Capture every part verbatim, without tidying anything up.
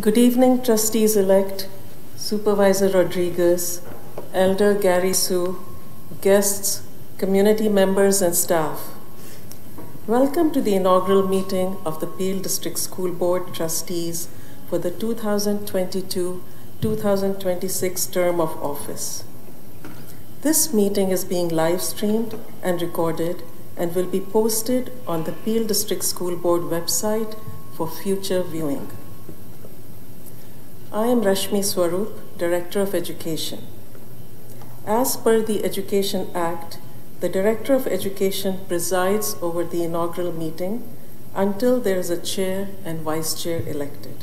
Good evening, Trustees-elect, Supervisor Rodriguez, Elder Gary Sue, guests, community members and staff. Welcome to the inaugural meeting of the Peel District School Board Trustees for the two thousand twenty-two to two thousand twenty-six term of office. This meeting is being live streamed and recorded and will be posted on the Peel District School Board website for future viewing. I am Rashmi Swarup, Director of Education. As per the Education Act, the Director of Education presides over the inaugural meeting until there is a chair and vice chair elected.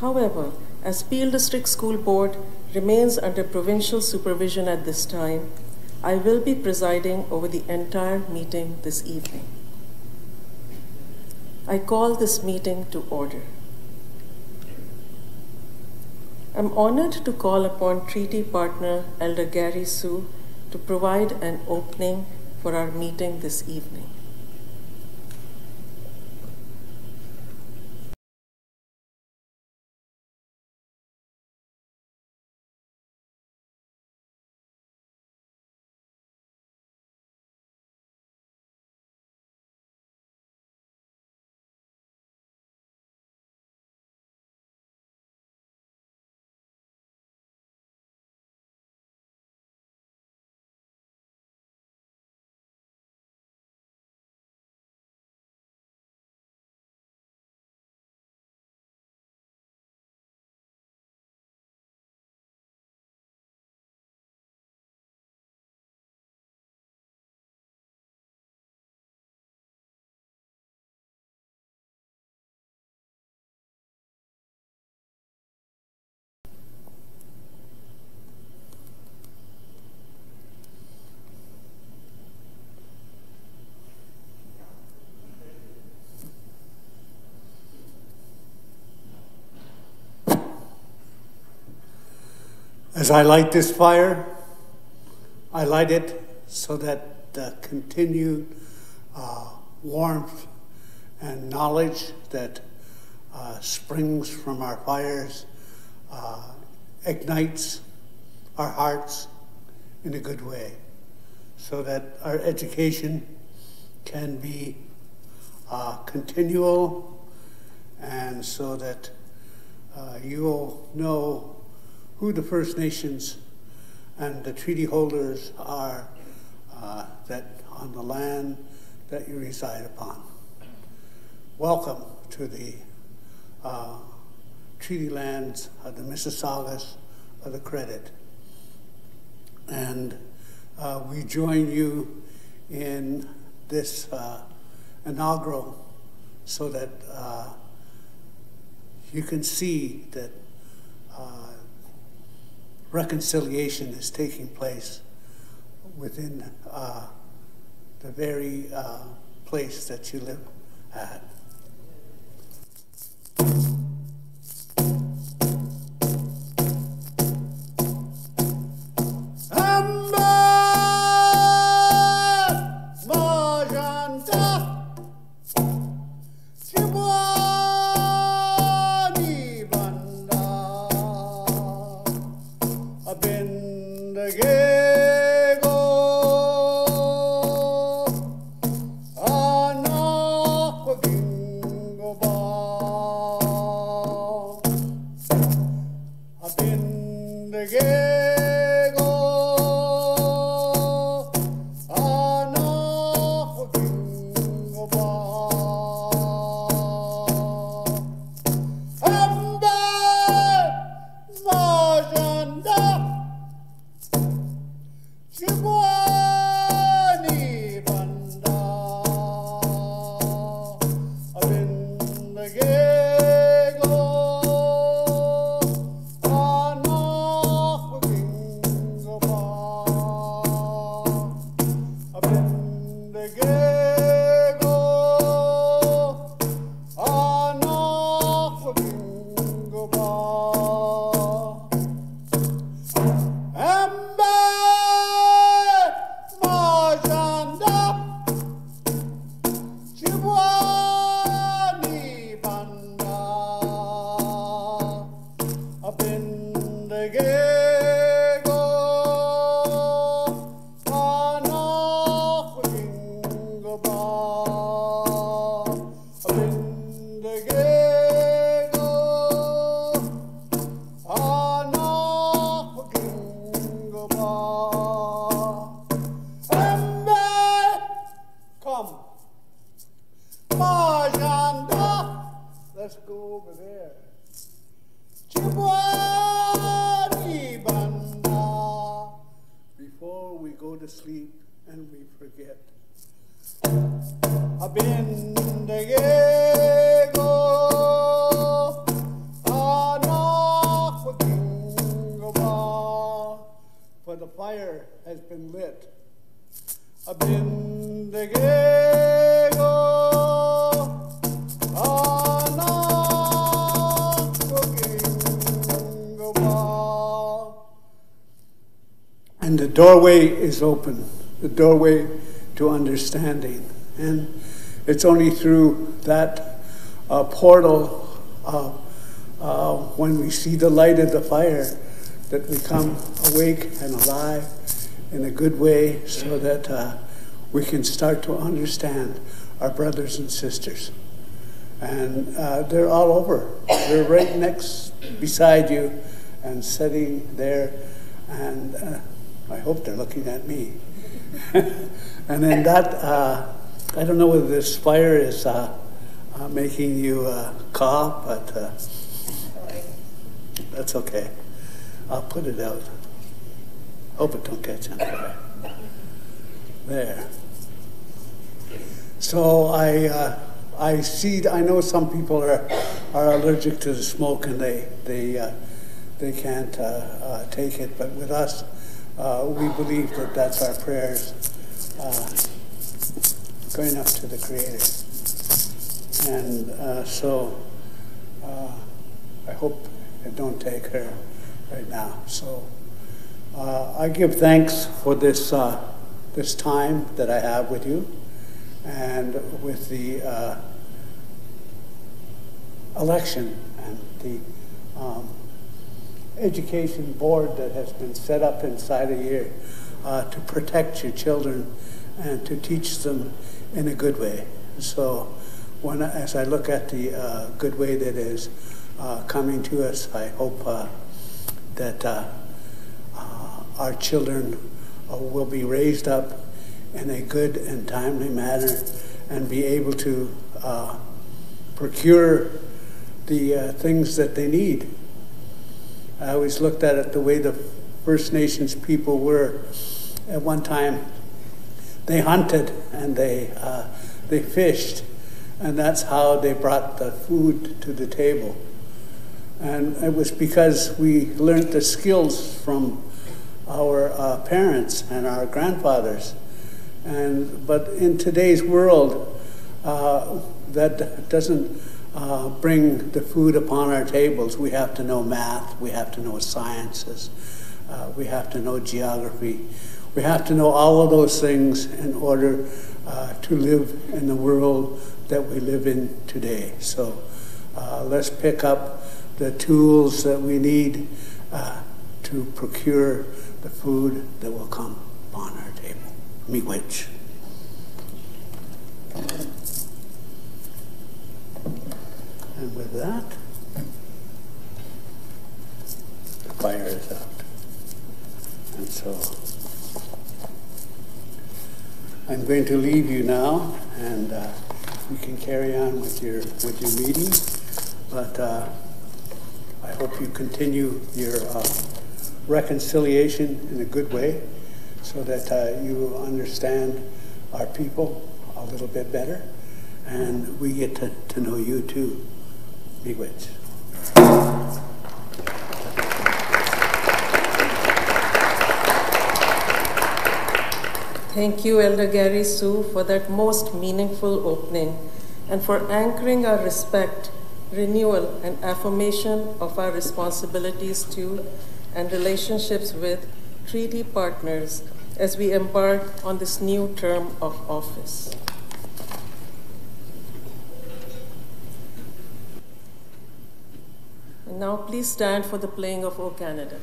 However, as Peel District School Board remains under provincial supervision at this time, I will be presiding over the entire meeting this evening. I call this meeting to order. I'm honored to call upon treaty partner Elder Gary Sue to provide an opening for our meeting this evening. As I light this fire, I light it so that the continued uh, warmth and knowledge that uh, springs from our fires uh, ignites our hearts in a good way, so that our education can be uh, continual, and so that uh, you'll know who the First Nations and the treaty holders are uh, that on the land that you reside upon. Welcome to the uh, treaty lands of the Mississaugas of the Credit. And uh, we join you in this uh, inaugural so that uh, you can see that uh, reconciliation is taking place within uh, the very uh, place that you live at. Oh. Before we go to sleep and we forget. For the fire has been lit. And the doorway is open, the doorway to understanding. And it's only through that uh, portal uh, uh, when we see the light of the fire that we come awake and alive in a good way so that uh, we can start to understand our brothers and sisters. And uh, they're all over. They're right next beside you and sitting there. And uh, I hope they're looking at me. And then that, uh, I don't know whether this fire is uh, uh, making you uh, cough, but uh, that's okay. I'll put it out. Hope it don't catch on fire. There. So I, uh, I see. I know some people are are allergic to the smoke and they they uh, they can't uh, uh, take it. But with us, uh, we believe that that's our prayers uh, going up to the Creator. And uh, so uh, I hope it don't take her right now. So uh, I give thanks for this uh, this time that I have with you, and with the uh, election and the um, education board that has been set up inside of here uh, to protect your children and to teach them in a good way. So when as I look at the uh, good way that is uh, coming to us, I hope Uh, that uh, uh, our children uh, will be raised up in a good and timely manner and be able to uh, procure the uh, things that they need. I always looked at it the way the First Nations people were. At one time, they hunted and they, uh, they fished, and that's how they brought the food to the table. And it was because we learned the skills from our uh, parents and our grandfathers. And but in today's world, uh, that doesn't uh, bring the food upon our tables. We have to know math. We have to know sciences. Uh, we have to know geography. We have to know all of those things in order uh, to live in the world that we live in today. So uh, let's pick up the tools that we need uh, to procure the food that will come upon our table. Miigwech. And with that, the fire is out. And so I'm going to leave you now, and uh, you can carry on with your with your meeting, but. Uh, I hope you continue your uh, reconciliation in a good way so that uh, you understand our people a little bit better, and we get to, to know you too. Miigwech. Thank you, Elder Gary Sue, for that most meaningful opening and for anchoring our respect, renewal, and affirmation of our responsibilities to and relationships with treaty partners as we embark on this new term of office. And now please stand for the playing of O Canada.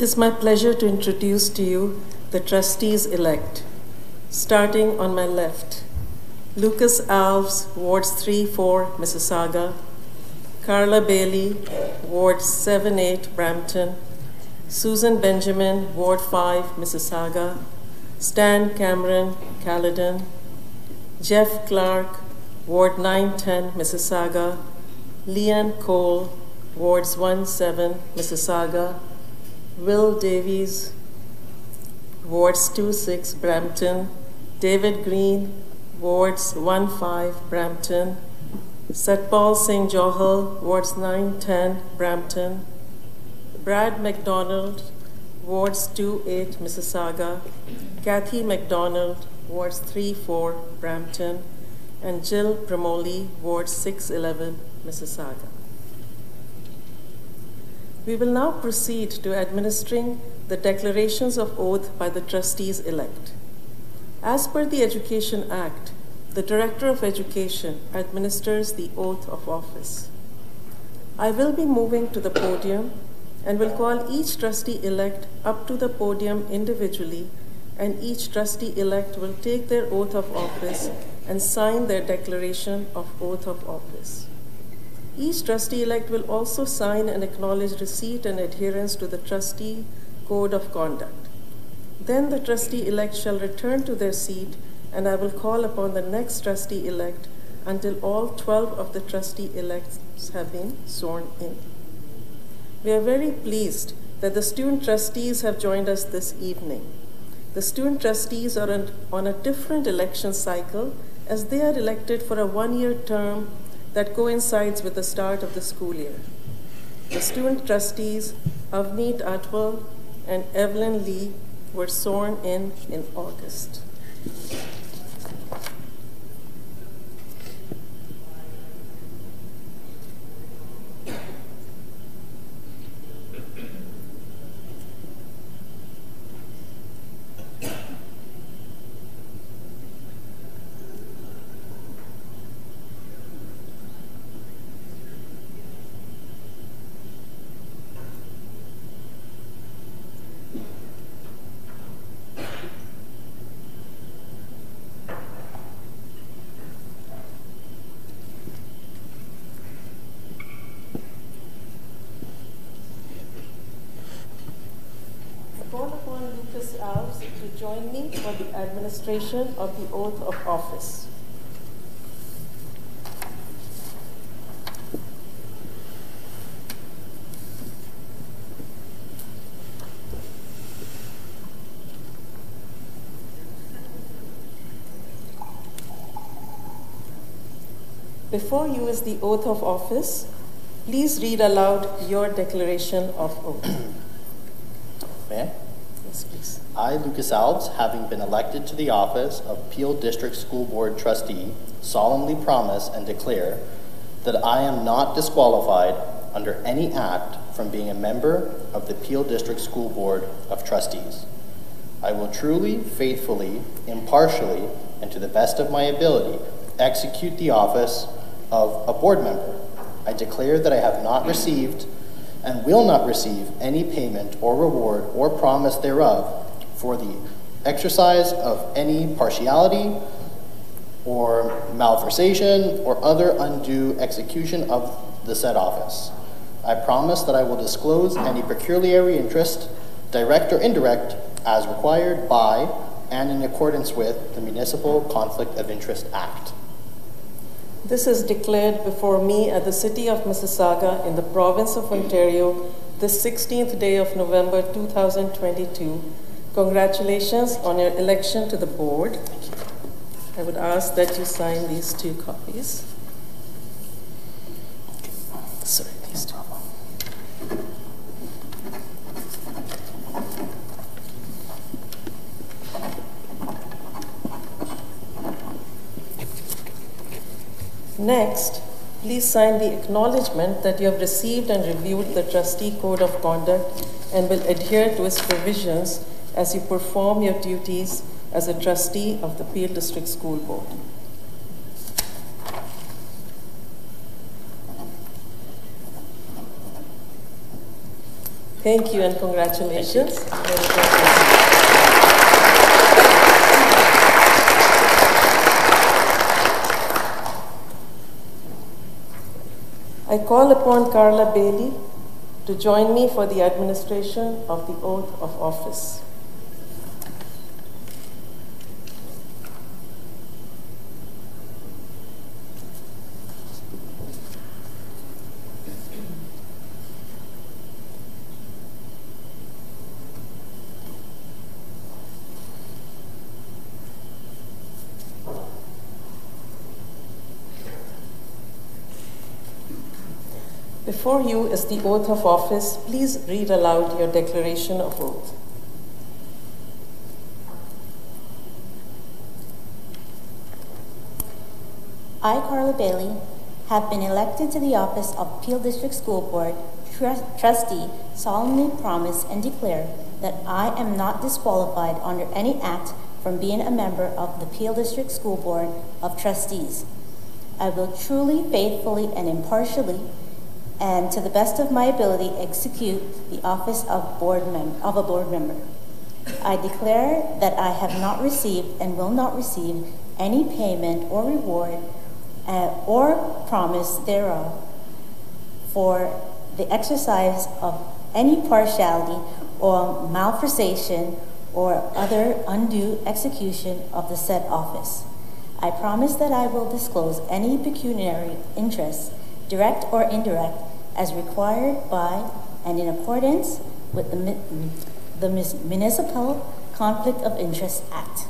is my pleasure to introduce to you the trustees-elect. Starting on my left, Lucas Alves, Wards three, four, Mississauga; Carla Bailey, Ward seven eight, Brampton; Susan Benjamin, Ward five, Mississauga; Stan Cameron, Caledon; Jeff Clark, Ward nine ten, Mississauga; Leanne Cole, Wards one seven, Mississauga; Will Davies, Wards two six, Brampton; David Green, Wards one five, Brampton; Satpal Singh Johal, Wards nine ten, Brampton; Brad McDonald, Wards two eight, Mississauga; Kathy McDonald, Wards three four, Brampton; and Jill Promoli, Ward six eleven, Mississauga. We will now proceed to administering the declarations of oath by the trustees-elect. As per the Education Act, the Director of Education administers the oath of office. I will be moving to the podium and will call each trustee-elect up to the podium individually, and each trustee-elect will take their oath of office and sign their declaration of oath of office. Each trustee-elect will also sign and acknowledge receipt and adherence to the trustee code of conduct. Then the trustee-elect shall return to their seat, and I will call upon the next trustee-elect until all twelve of the trustee-elects have been sworn in. We are very pleased that the student trustees have joined us this evening. The student trustees are on, on a different election cycle, as they are elected for a one-year term that coincides with the start of the school year. The student trustees, Avneet Atwal and Evelyn Lee, were sworn in in August. Join me for the administration of the oath of office. Before you is the oath of office. Please read aloud your declaration of oath. I, Lucas Alves, having been elected to the office of Peel District School Board Trustee, solemnly promise and declare that I am not disqualified under any act from being a member of the Peel District School Board of Trustees. I will truly, faithfully, impartially, and to the best of my ability, execute the office of a board member. I declare that I have not received and will not receive any payment or reward or promise thereof for the exercise of any partiality or malversation or other undue execution of the said office. I promise that I will disclose any peculiar interest, direct or indirect, as required by and in accordance with the Municipal Conflict of Interest Act. This is declared before me at the City of Mississauga in the Province of Ontario the sixteenth day of November two thousand twenty-two. Congratulations on your election to the board. I would ask that you sign these two copies. Sorry, these two. Next, please sign the acknowledgement that you have received and reviewed the trustee code of conduct and will adhere to its provisions as you perform your duties as a trustee of the Peel District School Board. Thank you and congratulations. I call upon Carla Bailey to join me for the administration of the oath of office. Before you is the oath of office. Please read aloud your declaration of oath. I, Carla Bailey, have been elected to the office of Peel District School Board Trustee, solemnly promise and declare that I am not disqualified under any act from being a member of the Peel District School Board of Trustees. I will truly, faithfully, and impartially and to the best of my ability execute the office of, board mem of a board member. I declare that I have not received and will not receive any payment or reward uh, or promise thereof for the exercise of any partiality or malversation or other undue execution of the said office. I promise that I will disclose any pecuniary interests, direct or indirect, as required by and in accordance with the, the Municipal Conflict of Interest Act.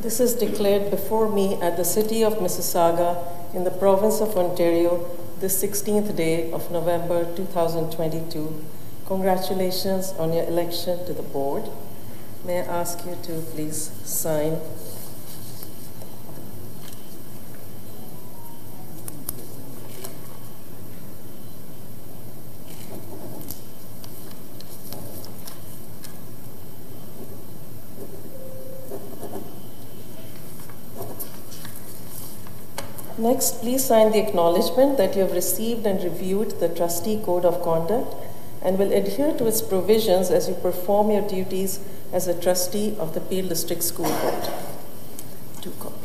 This is declared before me at the City of Mississauga in the Province of Ontario the sixteenth day of November two thousand twenty-two. Congratulations on your election to the board. May I ask you to please sign. Next, please sign the acknowledgement that you have received and reviewed the Trustee Code of Conduct and will adhere to its provisions as you perform your duties as a trustee of the Peel District School Board. Two copies.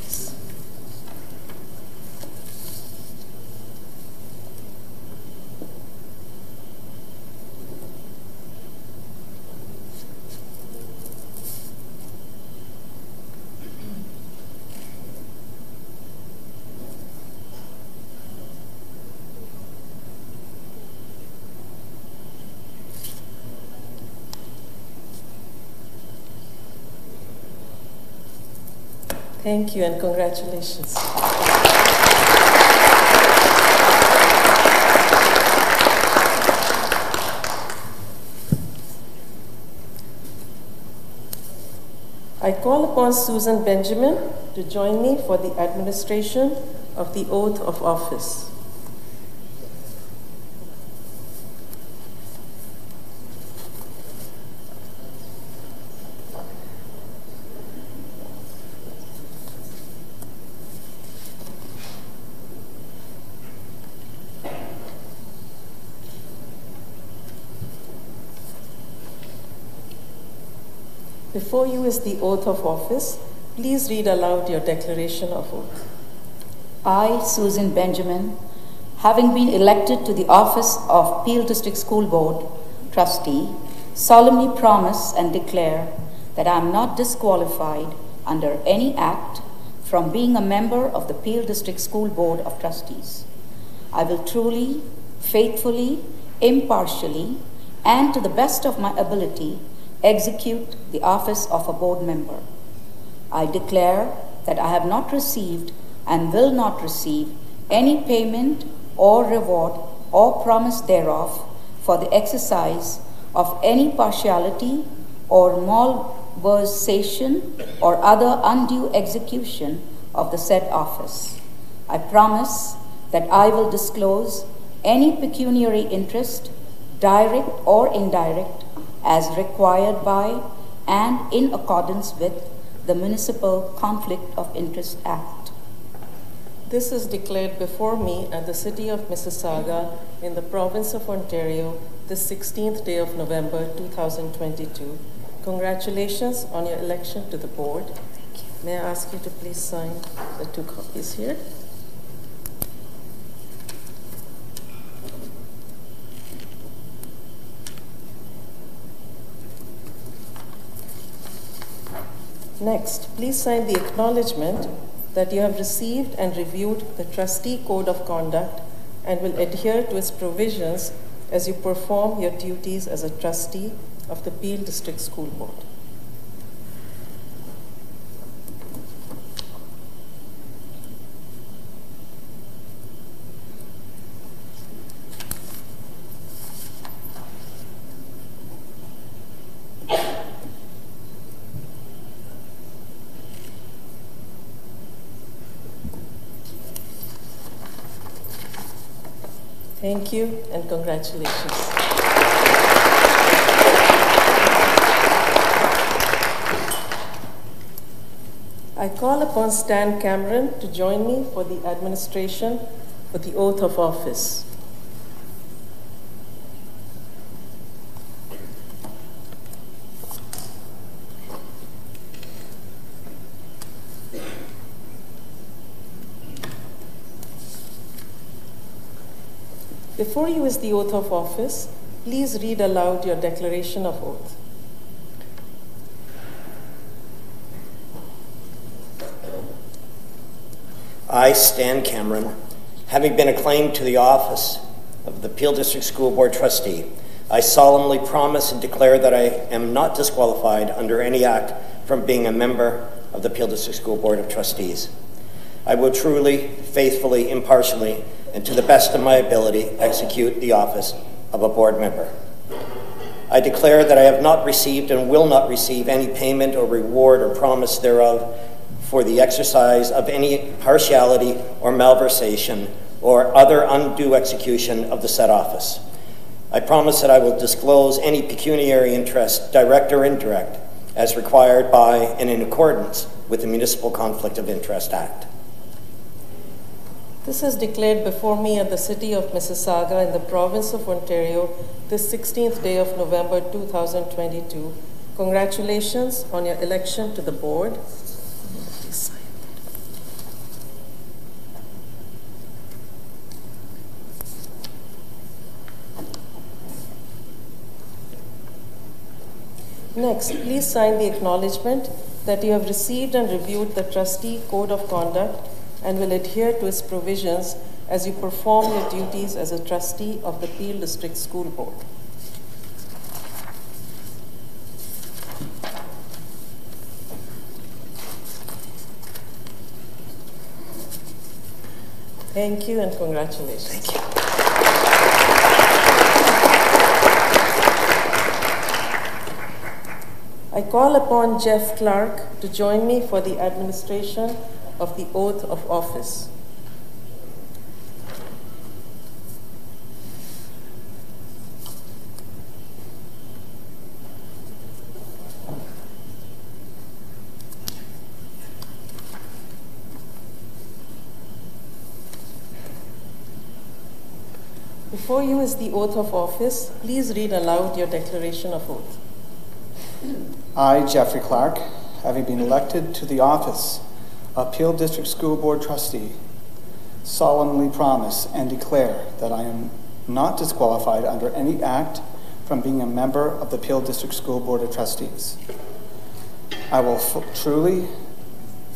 Thank you and congratulations. I call upon Susan Benjamin to join me for the administration of the oath of office. Before you is the oath of office. Please read aloud your declaration of oath. I, Susan Benjamin, having been elected to the office of Peel District School Board Trustee, solemnly promise and declare that I am not disqualified under any act from being a member of the Peel District School Board of Trustees. I will truly, faithfully, impartially, and to the best of my ability execute the office of a board member. I declare that I have not received and will not receive any payment or reward or promise thereof for the exercise of any partiality or malversation or other undue execution of the said office. I promise that I will disclose any pecuniary interest, direct or indirect, as required by and in accordance with the Municipal Conflict of Interest Act. This is declared before me at the city of Mississauga in the province of Ontario the sixteenth day of November two thousand twenty-two. Congratulations on your election to the board. Thank you. May I ask you to please sign the two copies here. Next, please sign the acknowledgement that you have received and reviewed the trustee code of conduct and will adhere to its provisions as you perform your duties as a trustee of the Peel District School Board. Thank you and congratulations. I call upon Stan Cameron to join me for the administration for the oath of office. Before you is the oath of office, please read aloud your declaration of oath. I, Stan Cameron, having been acclaimed to the office of the Peel District School Board Trustee, I solemnly promise and declare that I am not disqualified under any act from being a member of the Peel District School Board of Trustees. I will truly, faithfully, impartially, and to the best of my ability, execute the office of a board member. I declare that I have not received and will not receive any payment or reward or promise thereof for the exercise of any partiality or malversation or other undue execution of the said office. I promise that I will disclose any pecuniary interest, direct or indirect, as required by and in accordance with the Municipal Conflict of Interest Act. This is declared before me at the city of Mississauga in the province of Ontario this sixteenth day of November two thousand twenty-two. Congratulations on your election to the board. Next, please sign the acknowledgement that you have received and reviewed the trustee code of conduct and will adhere to its provisions as you perform your duties as a trustee of the Peel District School Board. Thank you and congratulations. Thank you. I call upon Jeff Clark to join me for the administration of the oath of office. Before you is the oath of office. Please read aloud your declaration of oath. I, Jeffrey Clark, having been elected to the office of Peel District School Board Trustee, solemnly promise and declare that I am not disqualified under any act from being a member of the Peel District School Board of Trustees. I will truly,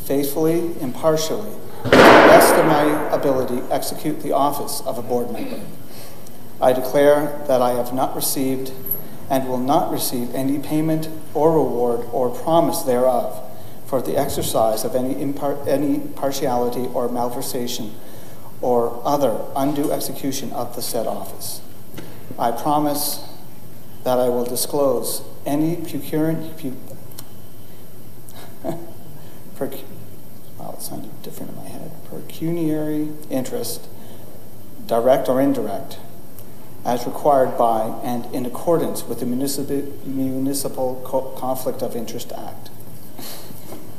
faithfully, impartially, to the best of my ability, execute the office of a board member. I declare that I have not received and will not receive any payment or reward or promise thereof for the exercise of any, impar any partiality or malversation or other undue execution of the said office. I promise that I will disclose any procurement, pu Perc wow, it sounded different in my head, pecuniary interest, direct or indirect, as required by and in accordance with the Municipal, Municipal Co Conflict of Interest Act.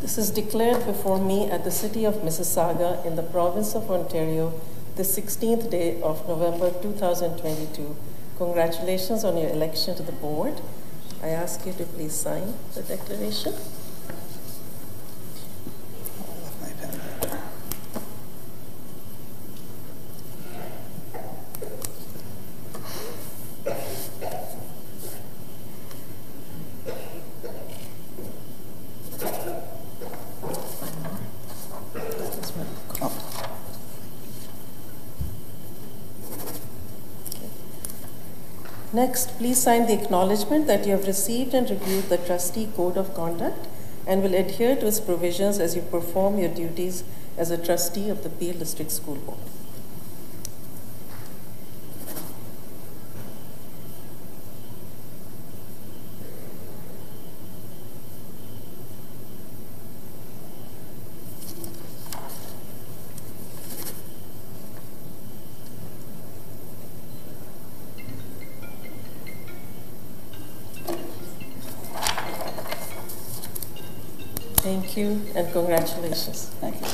This is declared before me at the city of Mississauga in the province of Ontario, the sixteenth day of November two thousand twenty-two. Congratulations on your election to the board. I ask you to please sign the declaration. I left my pen there. Next, please sign the acknowledgement that you have received and reviewed the trustee code of conduct and will adhere to its provisions as you perform your duties as a trustee of the Peel District School Board. Thank you and congratulations. Thank you.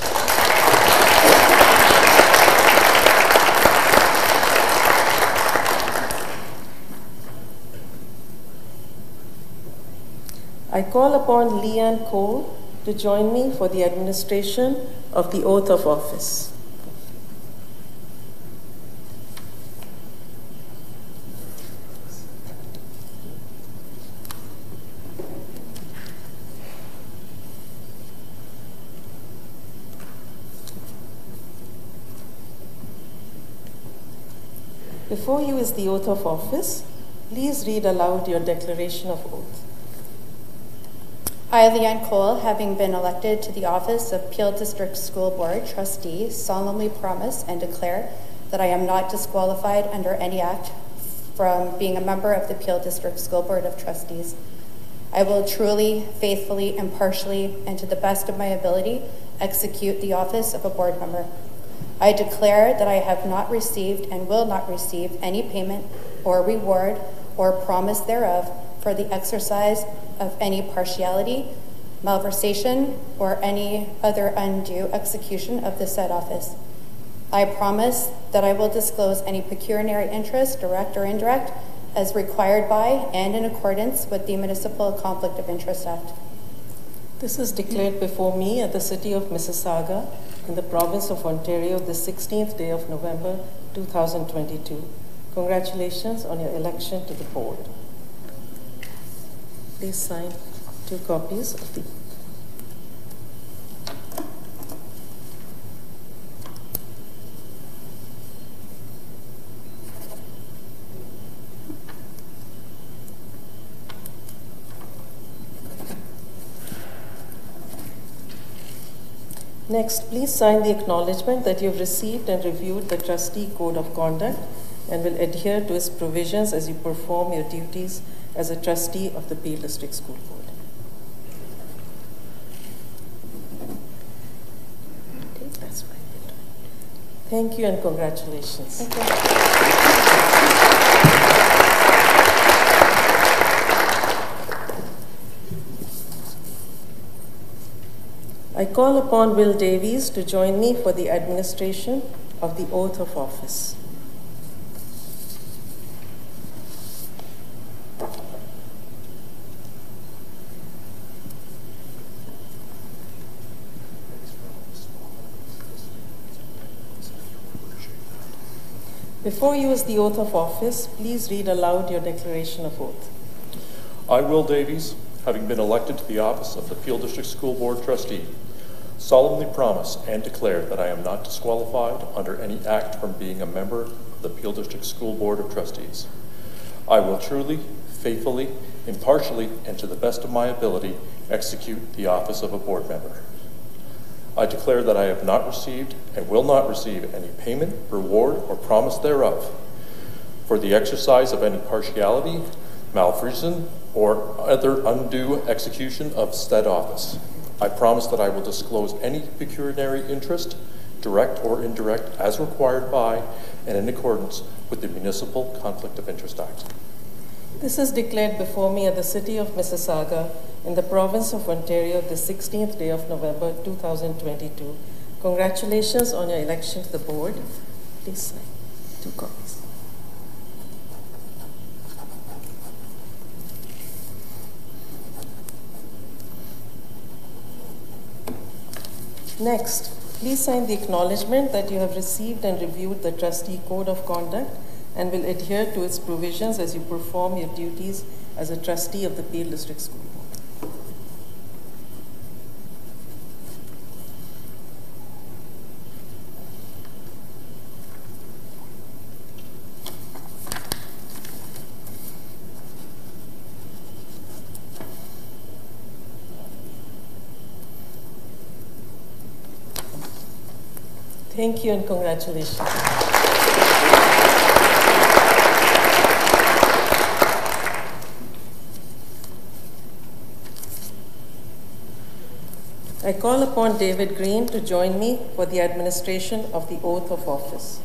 I call upon Leanne Cole to join me for the administration of the oath of office. Before you is the oath of office. Please read aloud your declaration of oath. I, Leanne Cole, having been elected to the office of Peel District School Board Trustee, solemnly promise and declare that I am not disqualified under any act from being a member of the Peel District School Board of Trustees. I will truly, faithfully, impartially, and to the best of my ability, execute the office of a board member. I declare that I have not received and will not receive any payment or reward or promise thereof for the exercise of any partiality, malversation, or any other undue execution of the said office. I promise that I will disclose any pecuniary interest, direct or indirect, as required by and in accordance with the Municipal Conflict of Interest Act. This is declared before me at the city of Mississauga in the province of Ontario, the sixteenth day of November, two thousand twenty-two. Congratulations on your election to the board. Please sign two copies of the Next, please sign the acknowledgement that you have received and reviewed the trustee code of conduct and will adhere to its provisions as you perform your duties as a trustee of the Peel District School Board. Thank you and congratulations. Thank you. I call upon Will Davies to join me for the administration of the oath of office. Before you is the oath of office, please read aloud your declaration of oath. I, Will Davies, having been elected to the office of the Peel District School Board Trustee, solemnly promise and declare that I am not disqualified under any act from being a member of the Peel District School Board of Trustees. I will truly, faithfully, impartially, and to the best of my ability execute the office of a board member. I declare that I have not received and will not receive any payment, reward, or promise thereof for the exercise of any partiality, malfeasance, or other undue execution of said office. I promise that I will disclose any pecuniary interest, direct or indirect, as required by and in accordance with the Municipal Conflict of Interest Act. This is declared before me at the city of Mississauga in the province of Ontario the sixteenth day of November two thousand twenty-two. Congratulations on your election to the board. Please sign two copies. Next, please sign the acknowledgement that you have received and reviewed the trustee code of conduct and will adhere to its provisions as you perform your duties as a trustee of the Peel District School Board. Thank you and congratulations. I call upon David Green to join me for the administration of the oath of office.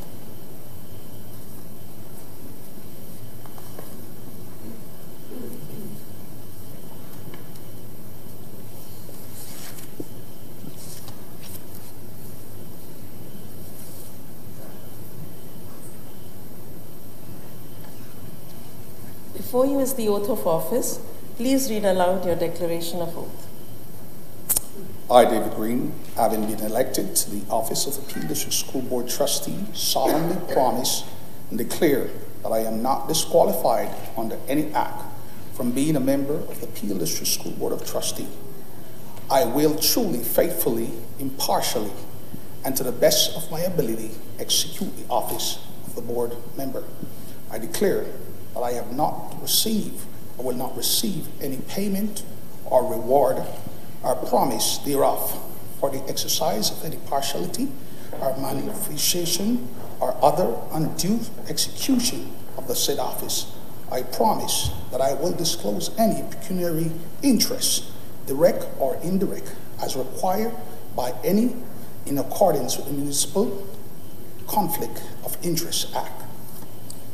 Before you is the oath of office. Please read aloud your declaration of oath. I, David Green, having been elected to the office of the Peel District School Board Trustee, solemnly promise and declare that I am not disqualified under any act from being a member of the Peel District School Board of Trustee. I will truly, faithfully, impartially, and to the best of my ability, execute the office of the board member. I declare that I have not received or will not receive any payment or reward or promise thereof for the exercise of any partiality or manifestation or other undue execution of the said office. I promise that I will disclose any pecuniary interest, direct or indirect, as required by any in accordance with the Municipal Conflict of Interest Act.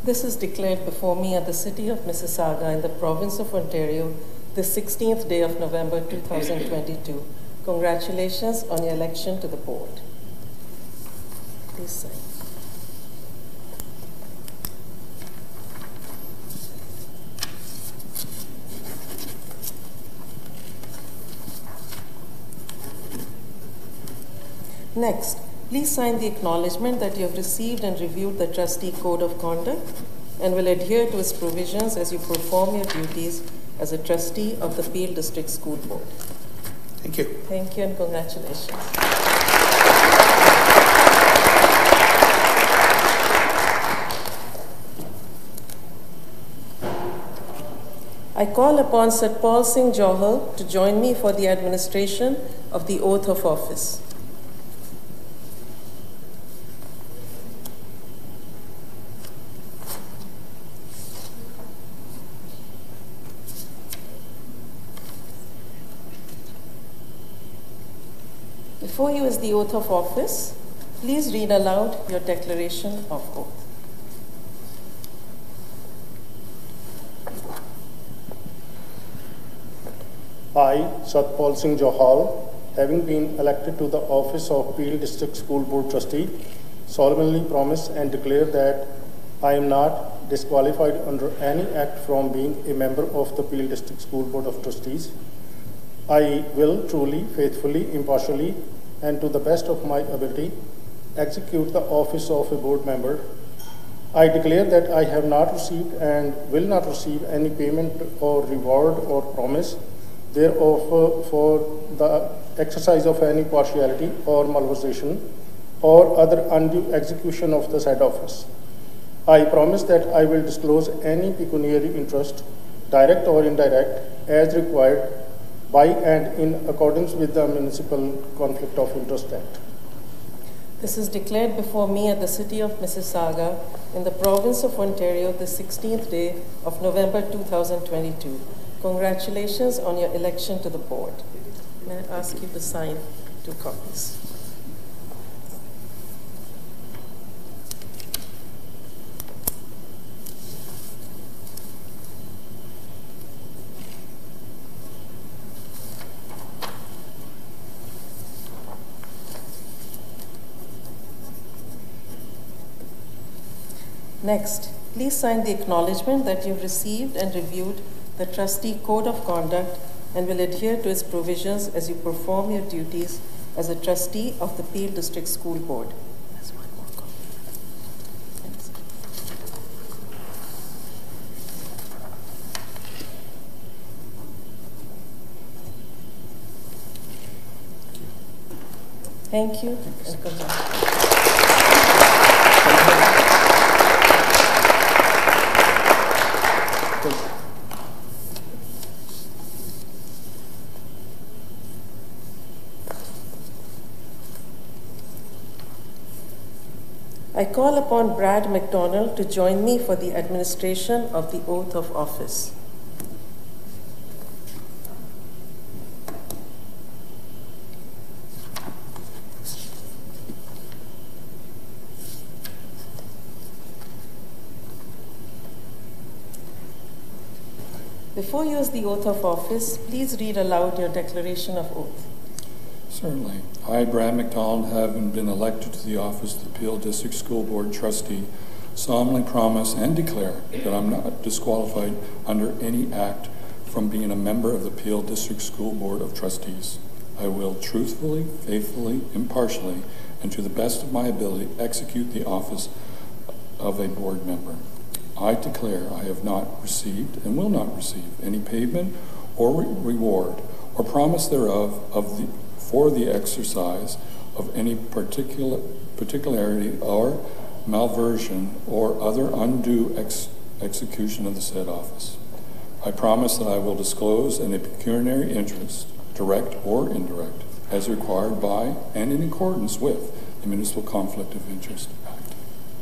This is declared before me at the city of Mississauga in the province of Ontario the sixteenth day of November two thousand twenty-two. Congratulations on your election to the board. Please sign. Next, please sign the acknowledgement that you have received and reviewed the trustee code of conduct and will adhere to its provisions as you perform your duties as a trustee of the Peel District School Board. Thank you. Thank you and congratulations. I call upon Satpal Singh Johal to join me for the administration of the oath of office. Before you is the oath of office. Please read aloud your declaration of oath. I, Satpal Singh Johal, having been elected to the office of Peel District School Board Trustee, solemnly promise and declare that I am not disqualified under any act from being a member of the Peel District School Board of Trustees. I will truly, faithfully, impartially, and to the best of my ability, execute the office of a board member. I declare that I have not received and will not receive any payment or reward or promise thereof for the exercise of any partiality or malversation or other undue execution of the said office. I promise that I will disclose any pecuniary interest, direct or indirect, as required by and in accordance with the Municipal Conflict of Interest Act. This is declared before me at the city of Mississauga in the province of Ontario the sixteenth day of November two thousand twenty-two. Congratulations on your election to the board. May I ask you to sign two copies. Next, please sign the acknowledgement that you've received and reviewed the trustee code of conduct and will adhere to its provisions as you perform your duties as a trustee of the Peel District School Board. Thank you. Thank you. And Thank you. I call upon Brad McDonald to join me for the administration of the oath of office. Before you use the oath of office, please read aloud your declaration of oath. Certainly. I, Brad McDonald, having been elected to the office of the Peel District School Board Trustee, solemnly promise and declare that I'm not disqualified under any act from being a member of the Peel District School Board of Trustees. I will truthfully, faithfully, impartially, and to the best of my ability execute the office of a board member. I declare I have not received and will not receive any payment or re reward or promise thereof of the, for the exercise of any particular particularity or malversion or other undue ex execution of the said office. I promise that I will disclose any pecuniary interest, direct or indirect, as required by and in accordance with the Municipal Conflict of Interest Act.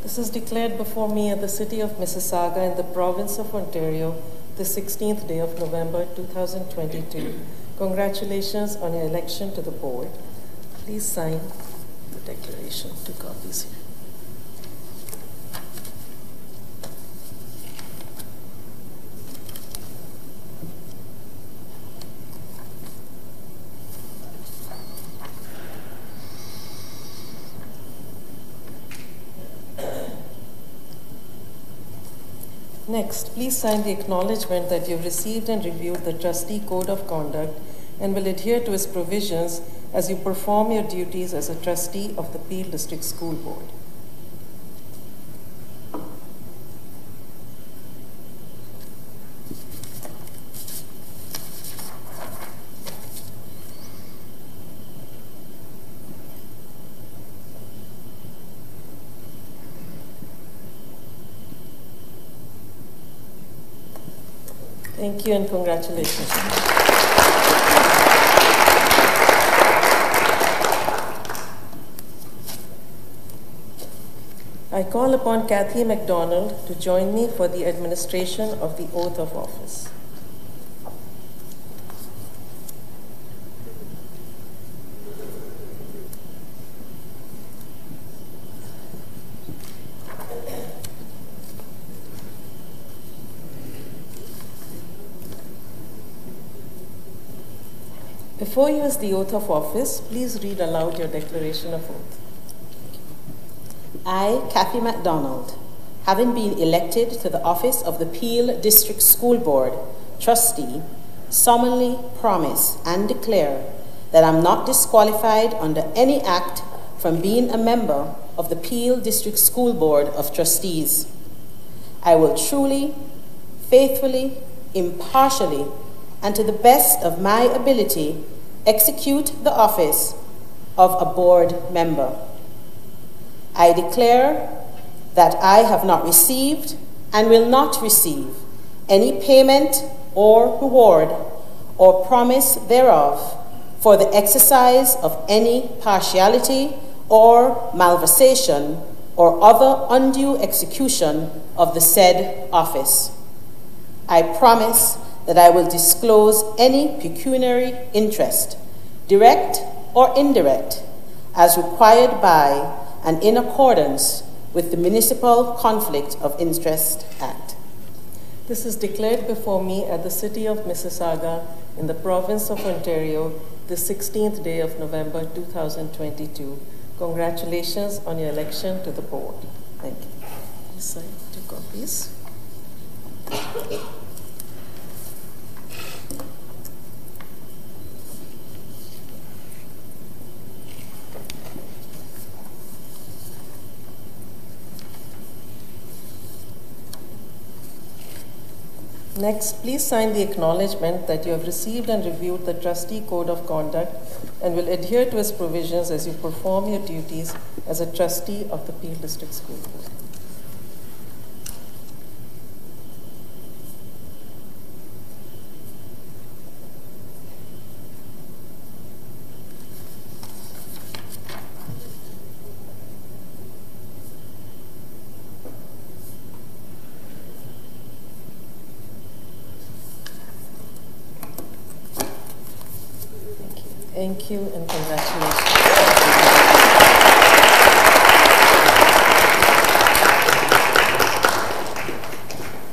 This is declared before me at the city of Mississauga in the province of Ontario, the sixteenth day of November, two thousand twenty-two. Congratulations on your election to the board. Please sign the declaration. Two copies here. Next, please sign the acknowledgement that you've received and reviewed the trustee code of conduct and will adhere to its provisions as you perform your duties as a trustee of the Peel District School Board. Thank you and congratulations. I call upon Kathy McDonald to join me for the administration of the oath of office. Before you use the oath of office, please read aloud your declaration of oath. I, Kathy McDonald, having been elected to the office of the Peel District School Board Trustee, solemnly promise and declare that I'm not disqualified under any act from being a member of the Peel District School Board of Trustees. I will truly, faithfully, impartially, and to the best of my ability execute the office of a board member. I declare that I have not received and will not receive any payment or reward or promise thereof for the exercise of any partiality or malversation or other undue execution of the said office. I promise that I will disclose any pecuniary interest, direct or indirect, as required by and in accordance with the Municipal Conflict of Interest Act. This is declared before me at the city of Mississauga in the province of Ontario, the sixteenth day of November, two thousand twenty-two. Congratulations on your election to the board. Thank you. side the copies. Next, please sign the acknowledgement that you have received and reviewed the Trustee Code of Conduct and will adhere to its provisions as you perform your duties as a trustee of the Peel District School Board. Thank you and congratulations.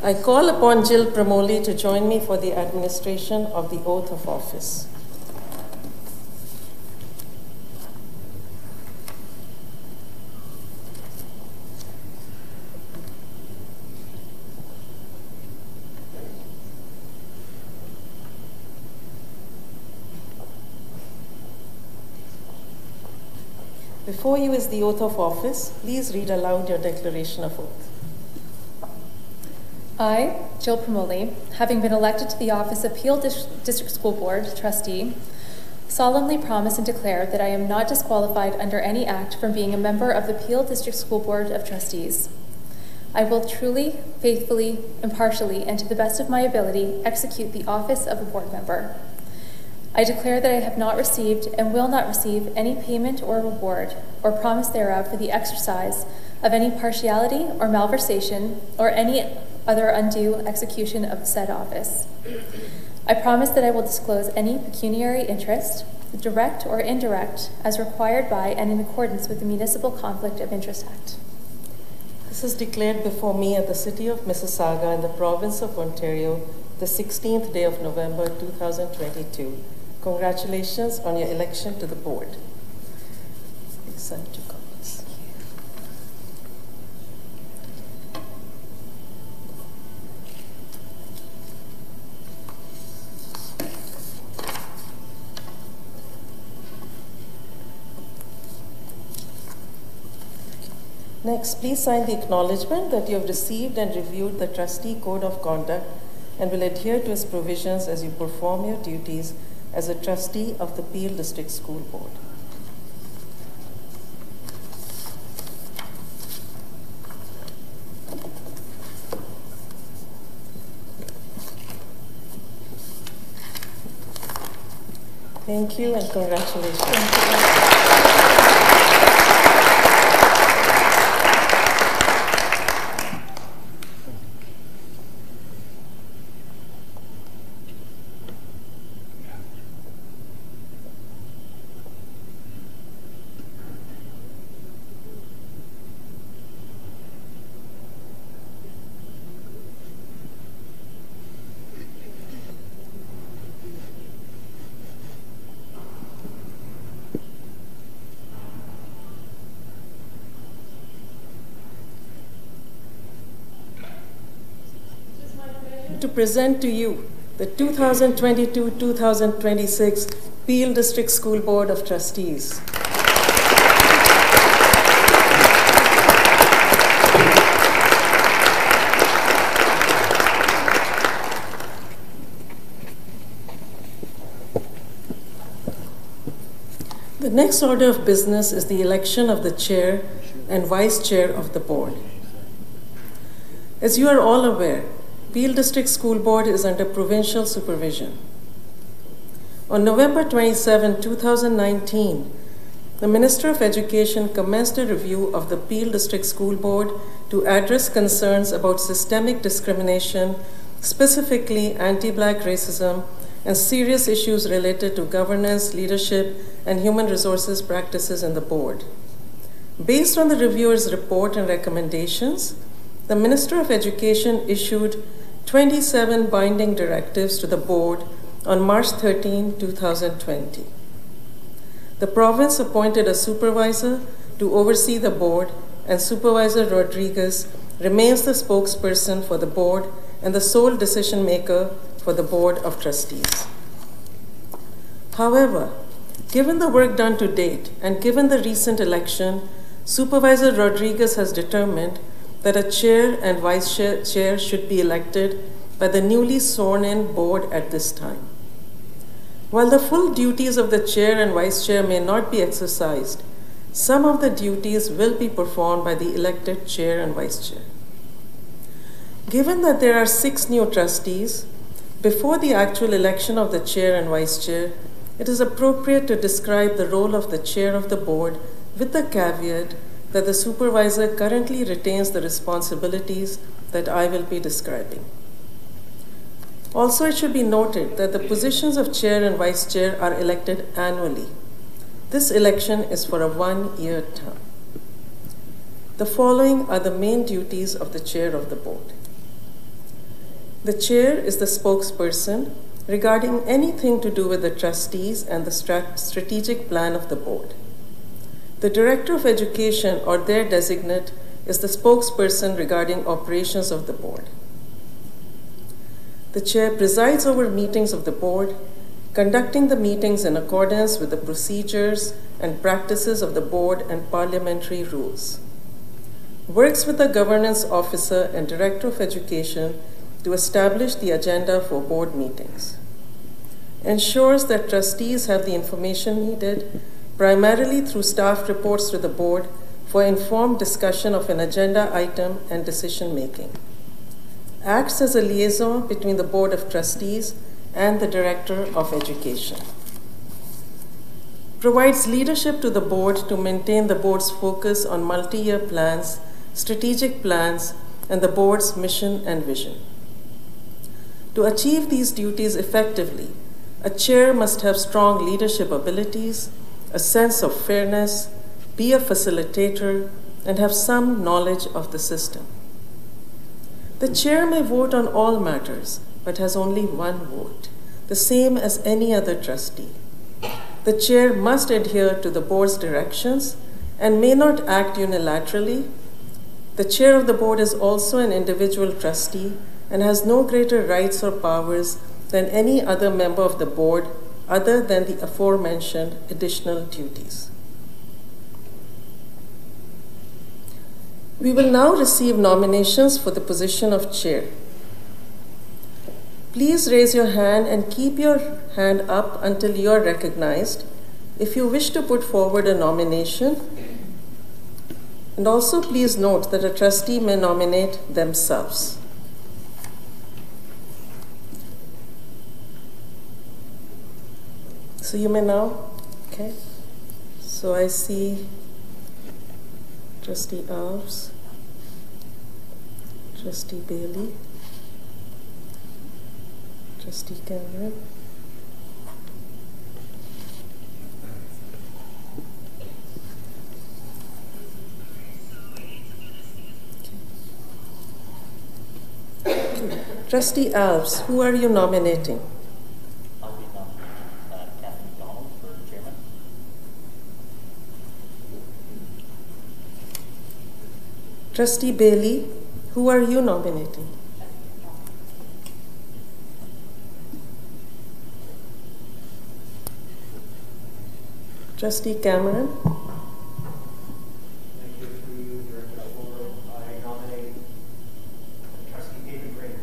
I call upon Jill Promoli to join me for the administration of the oath of office. Before you is the oath of office. Please read aloud your declaration of oath. I, Jill Promoli, having been elected to the office of Peel District School Board Trustee, solemnly promise and declare that I am not disqualified under any act from being a member of the Peel District School Board of Trustees. I will truly, faithfully, impartially, and to the best of my ability execute the office of a board member. I declare that I have not received and will not receive any payment or reward or promise thereof for the exercise of any partiality or malversation or any other undue execution of said office. I promise that I will disclose any pecuniary interest, direct or indirect, as required by and in accordance with the Municipal Conflict of Interest Act. This is declared before me at the City of Mississauga in the Province of Ontario, the sixteenth day of November, two thousand twenty-two. Congratulations on your election to the board. Next, please sign the acknowledgement that you have received and reviewed the Trustee Code of Conduct and will adhere to its provisions as you perform your duties as a trustee of the Peel District School Board. Thank you and congratulations. Present to you the two thousand twenty-two to two thousand twenty-six Peel District School Board of Trustees. The next order of business is the election of the Chair and Vice Chair of the Board. As you are all aware, Peel District School Board is under provincial supervision. On November twenty-seventh, two thousand nineteen, the Minister of Education commenced a review of the Peel District School Board to address concerns about systemic discrimination, specifically anti-black racism, and serious issues related to governance, leadership, and human resources practices in the board. Based on the reviewer's report and recommendations, the Minister of Education issued twenty-seven binding directives to the board on March thirteenth, two thousand twenty. The province appointed a supervisor to oversee the board, and Supervisor Rodriguez remains the spokesperson for the board and the sole decision maker for the Board of Trustees. However, given the work done to date and given the recent election, Supervisor Rodriguez has determined that a chair and vice chair should be elected by the newly sworn in board at this time. While the full duties of the chair and vice chair may not be exercised, some of the duties will be performed by the elected chair and vice chair. Given that there are six new trustees, before the actual election of the chair and vice chair, it is appropriate to describe the role of the chair of the board with the caveat that the supervisor currently retains the responsibilities that I will be describing. Also, it should be noted that the positions of chair and vice chair are elected annually. This election is for a one-year term. The following are the main duties of the chair of the board. The chair is the spokesperson regarding anything to do with the trustees and the strategic plan of the board. The director of education or their designate is the spokesperson regarding operations of the board. The chair presides over meetings of the board, conducting the meetings in accordance with the procedures and practices of the board and parliamentary rules. Works with the governance officer and director of education to establish the agenda for board meetings. Ensures that trustees have the information needed, primarily through staff reports to the board, for informed discussion of an agenda item and decision making. Acts as a liaison between the Board of Trustees and the Director of Education. Provides leadership to the board to maintain the board's focus on multi-year plans, strategic plans, and the board's mission and vision. To achieve these duties effectively, a chair must have strong leadership abilities, a sense of fairness, be a facilitator, and have some knowledge of the system. The chair may vote on all matters, but has only one vote, the same as any other trustee. The chair must adhere to the board's directions and may not act unilaterally. The chair of the board is also an individual trustee and has no greater rights or powers than any other member of the board other than the aforementioned additional duties. We will now receive nominations for the position of chair. Please raise your hand and keep your hand up until you are recognized if you wish to put forward a nomination. And also please note that a trustee may nominate themselves. So you may now, okay. So I see Trustee Alves, Trustee Bailey, Trustee Cameron, okay. Trustee Alves, who are you nominating? I'll be nominating uh, Kathy McDonald for chairman. Trustee Bailey, who are you nominating? Trustee Cameron. Thank you to you, Director Fuller. I nominate Trustee David Green.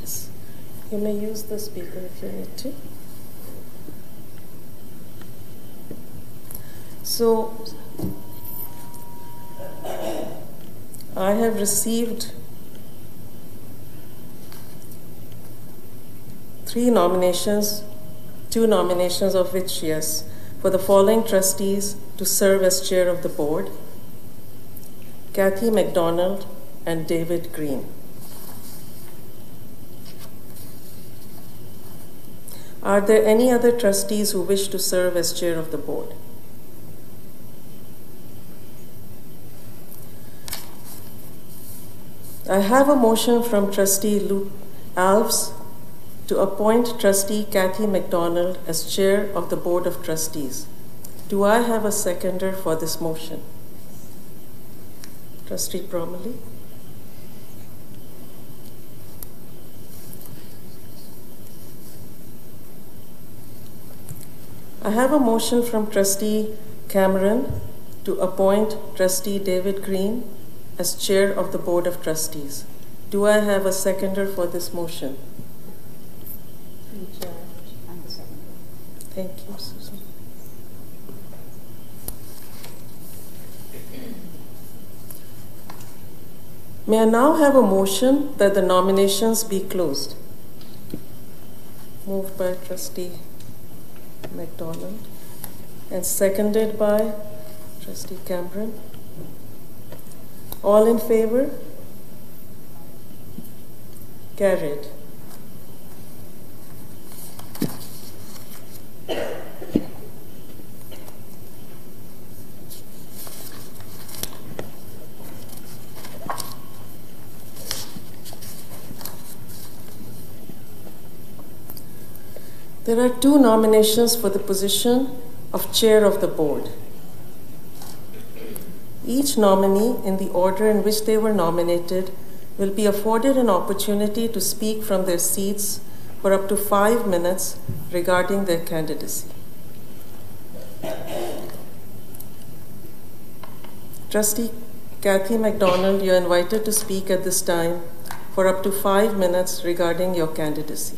Yes, you may use the speaker if you need to. So, I have received three nominations, two nominations of which yes, for the following trustees to serve as chair of the board: Kathy McDonald and David Green. Are there any other trustees who wish to serve as chair of the board? I have a motion from Trustee Lucas Alves to appoint Trustee Kathy McDonald as Chair of the Board of Trustees. Do I have a seconder for this motion? Trustee Promoli. I have a motion from Trustee Cameron to appoint Trustee David Green as Chair of the Board of Trustees. Do I have a seconder for this motion? Chair and the seconder. Thank you, Susan. May I now have a motion that the nominations be closed? Moved by Trustee McDonald and seconded by Trustee Cameron. All in favor? Carried. There are two nominations for the position of Chair of the Board. Each nominee, in the order in which they were nominated, will be afforded an opportunity to speak from their seats for up to five minutes regarding their candidacy. Trustee Kathy McDonald, you're invited to speak at this time for up to five minutes regarding your candidacy.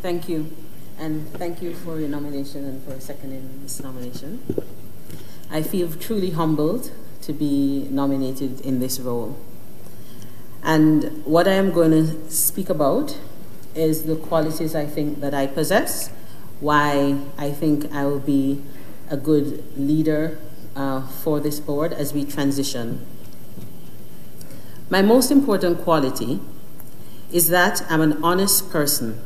Thank you, and thank you for your nomination and for seconding this nomination. I feel truly humbled to be nominated in this role. And what I am going to speak about is the qualities I think that I possess, why I think I will be a good leader uh, for this board as we transition. My most important quality is that I'm an honest person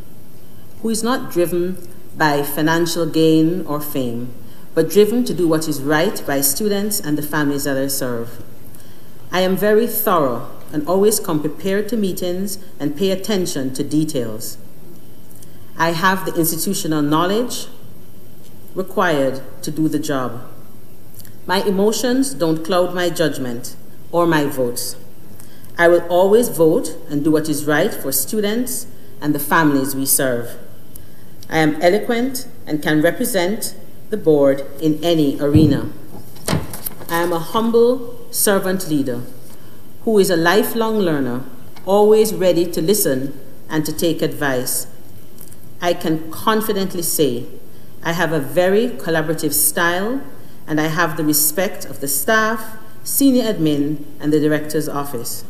who is not driven by financial gain or fame, but driven to do what is right by students and the families that I serve. I am very thorough and always come prepared to meetings and pay attention to details. I have the institutional knowledge required to do the job. My emotions don't cloud my judgment or my votes. I will always vote and do what is right for students and the families we serve. I am eloquent and can represent the board in any arena. I am a humble servant leader who is a lifelong learner, always ready to listen and to take advice. I can confidently say I have a very collaborative style and I have the respect of the staff, senior admin, and the director's office.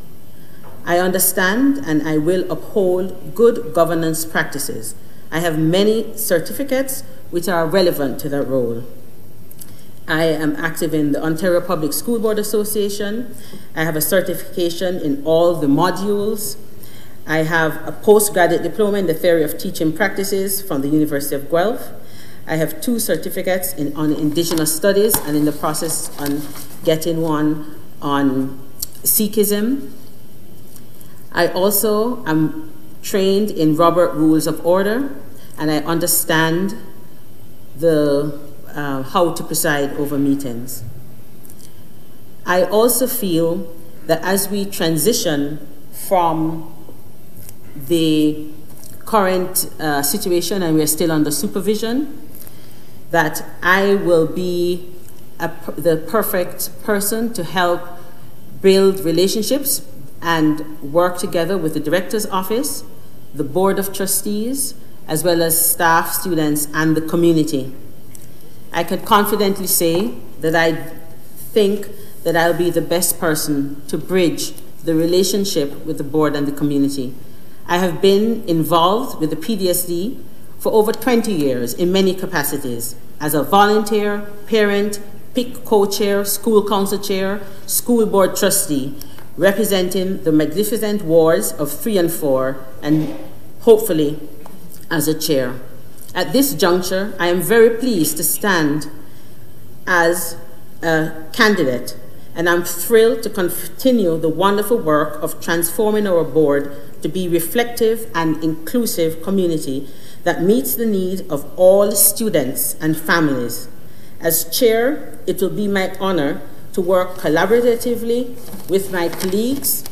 I understand and I will uphold good governance practices. I have many certificates which are relevant to that role. I am active in the Ontario Public School Board Association. I have a certification in all the modules. I have a postgraduate diploma in the theory of teaching practices from the University of Guelph. I have two certificates in, on Indigenous studies and in the process on getting one on Sikhism. I also am trained in Robert Rules of Order, and I understand the, uh, how to preside over meetings. I also feel that as we transition from the current uh, situation, and we're still under supervision, that I will be a, the perfect person to help build relationships and work together with the director's office, the board of trustees, as well as staff, students, and the community. I could confidently say that I think that I'll be the best person to bridge the relationship with the board and the community. I have been involved with the P D S D for over twenty years in many capacities, as a volunteer, parent, P I C co-chair, school council chair, school board trustee, representing the magnificent wards of three and four, and hopefully as a chair. At this juncture, I am very pleased to stand as a candidate, and I'm thrilled to continue the wonderful work of transforming our board to be reflective and inclusive community that meets the need of all students and families. As chair, it will be my honor to work collaboratively with my colleagues,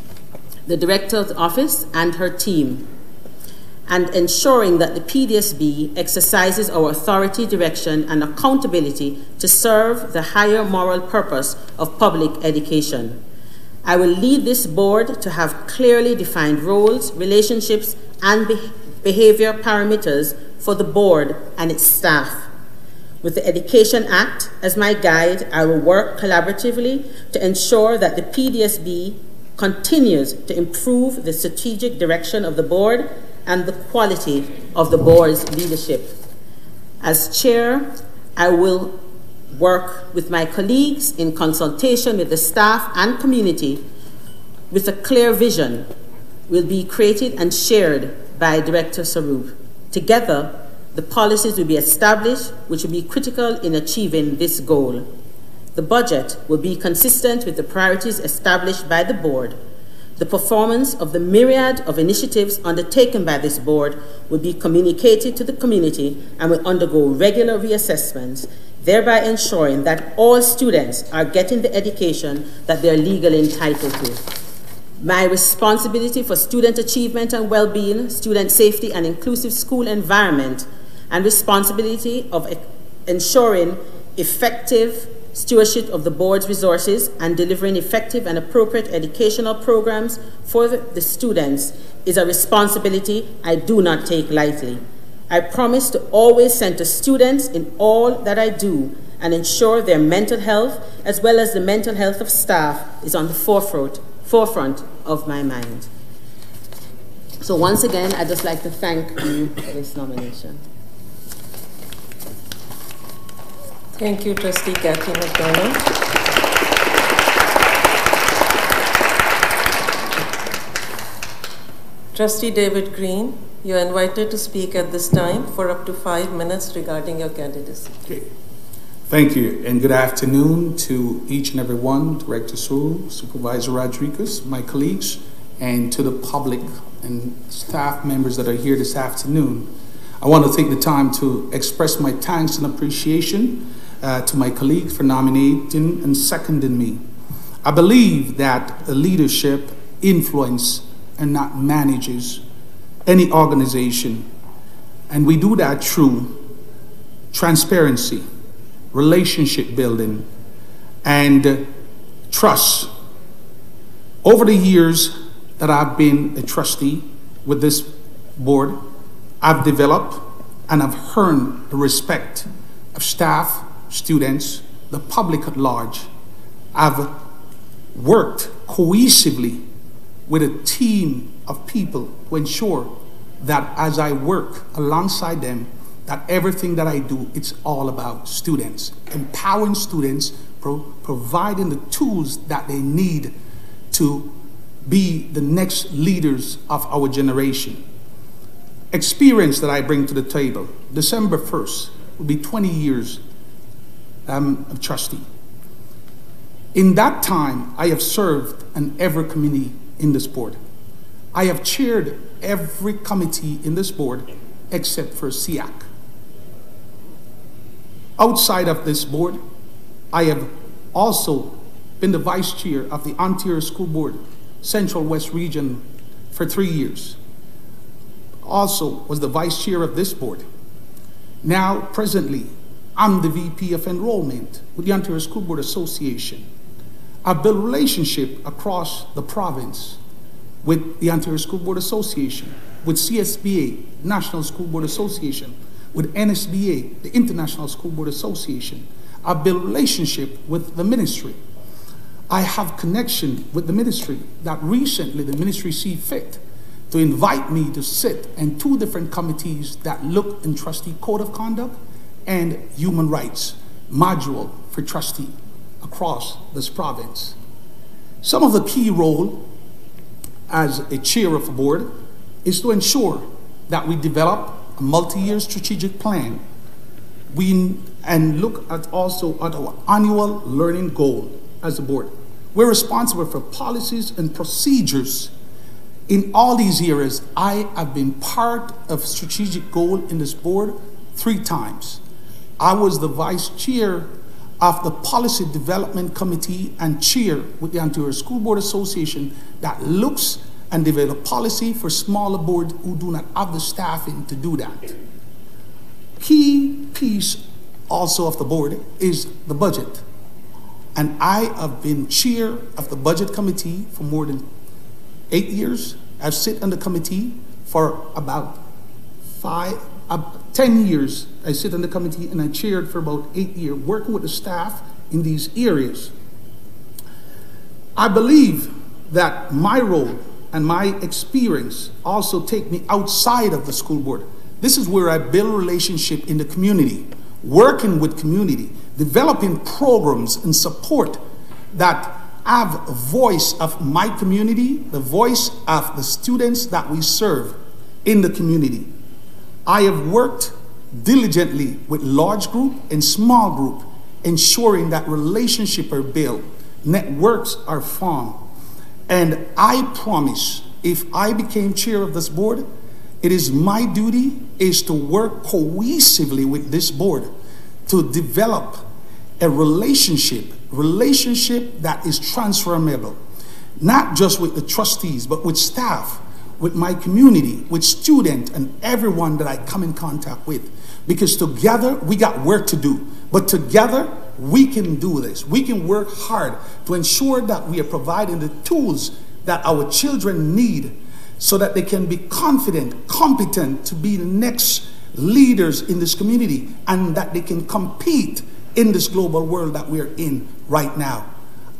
the director's office and her team, and ensuring that the P D S B exercises our authority, direction, and accountability to serve the higher moral purpose of public education. I will lead this board to have clearly defined roles, relationships, and be behavior parameters for the board and its staff. With the Education Act as my guide, I will work collaboratively to ensure that the P D S B continues to improve the strategic direction of the board and the quality of the board's leadership. As chair, I will work with my colleagues in consultation with the staff and community with a clear vision will be created and shared by Director Swarup. Together, the policies will be established, which will be critical in achieving this goal. The budget will be consistent with the priorities established by the board. The performance of the myriad of initiatives undertaken by this board will be communicated to the community and will undergo regular reassessments, thereby ensuring that all students are getting the education that they are legally entitled to. My responsibility for student achievement and well-being, student safety and inclusive school environment, and responsibility of ensuring effective stewardship of the board's resources and delivering effective and appropriate educational programs for the students is a responsibility I do not take lightly. I promise to always center students in all that I do and ensure their mental health as well as the mental health of staff is on the forefront, forefront of my mind. So once again, I'd just like to thank you for this nomination. Thank you, Trustee Kathy McDonald. Trustee David Green, you are invited to speak at this time for up to five minutes regarding your candidacy. Okay. Thank you, and good afternoon to each and every one, Director Sue, Supervisor Rodriguez, my colleagues, and to the public and staff members that are here this afternoon. I want to take the time to express my thanks and appreciation Uh, to my colleagues for nominating and seconding me. I believe that leadership influences and not manages any organization. And we do that through transparency, relationship building, and uh, trust. Over the years that I've been a trustee with this board, I've developed and I've earned the respect of staff, students, the public at large. I've worked cohesively with a team of people to ensure that as I work alongside them, that everything that I do, it's all about students, empowering students, pro providing the tools that they need to be the next leaders of our generation. Experience that I bring to the table. December first will be twenty years I'm a trustee. In that time, I have served on every committee in this board. I have chaired every committee in this board except for S E A C. Outside of this board, I have also been the vice chair of the Ontario School Board, Central West Region, for three years. Also was the vice chair of this board. Now, presently, I'm the V P of Enrollment with the Ontario School Board Association. I've built relationship across the province with the Ontario School Board Association, with C S B A, National School Board Association, with N S B A, the International School Board Association. I built a relationship with the ministry. I have connection with the ministry that recently the ministry see fit to invite me to sit in two different committees that look in trustee code of conduct and human rights module for trustee across this province. Some of the key role as a chair of a board is to ensure that we develop a multi-year strategic plan we, and look at also at our annual learning goal as a board. We're responsible for policies and procedures in all these areas. I have been part of strategic goal in this board three times. I was the vice chair of the policy development committee and chair with the Ontario School Board Association that looks and develop policy for smaller boards who do not have the staffing to do that. Key piece also of the board is the budget. And I have been chair of the budget committee for more than eight years. I've sit on the committee for about five, uh, ten years. I sit on the committee and I chaired for about eight years, working with the staff in these areas. I believe that my role and my experience also take me outside of the school board. This is where I build relationship in the community, working with community, developing programs and support that have a voice of my community, the voice of the students that we serve in the community. I have worked diligently with large group and small group, ensuring that relationships are built, networks are formed. And I promise, if I became chair of this board, it is my duty is to work cohesively with this board to develop a relationship, relationship that is transformable, not just with the trustees, but with staff, with my community, with students, and everyone that I come in contact with. Because together, we got work to do, but together, we can do this. We can work hard to ensure that we are providing the tools that our children need so that they can be confident, competent to be the next leaders in this community and that they can compete in this global world that we're in right now.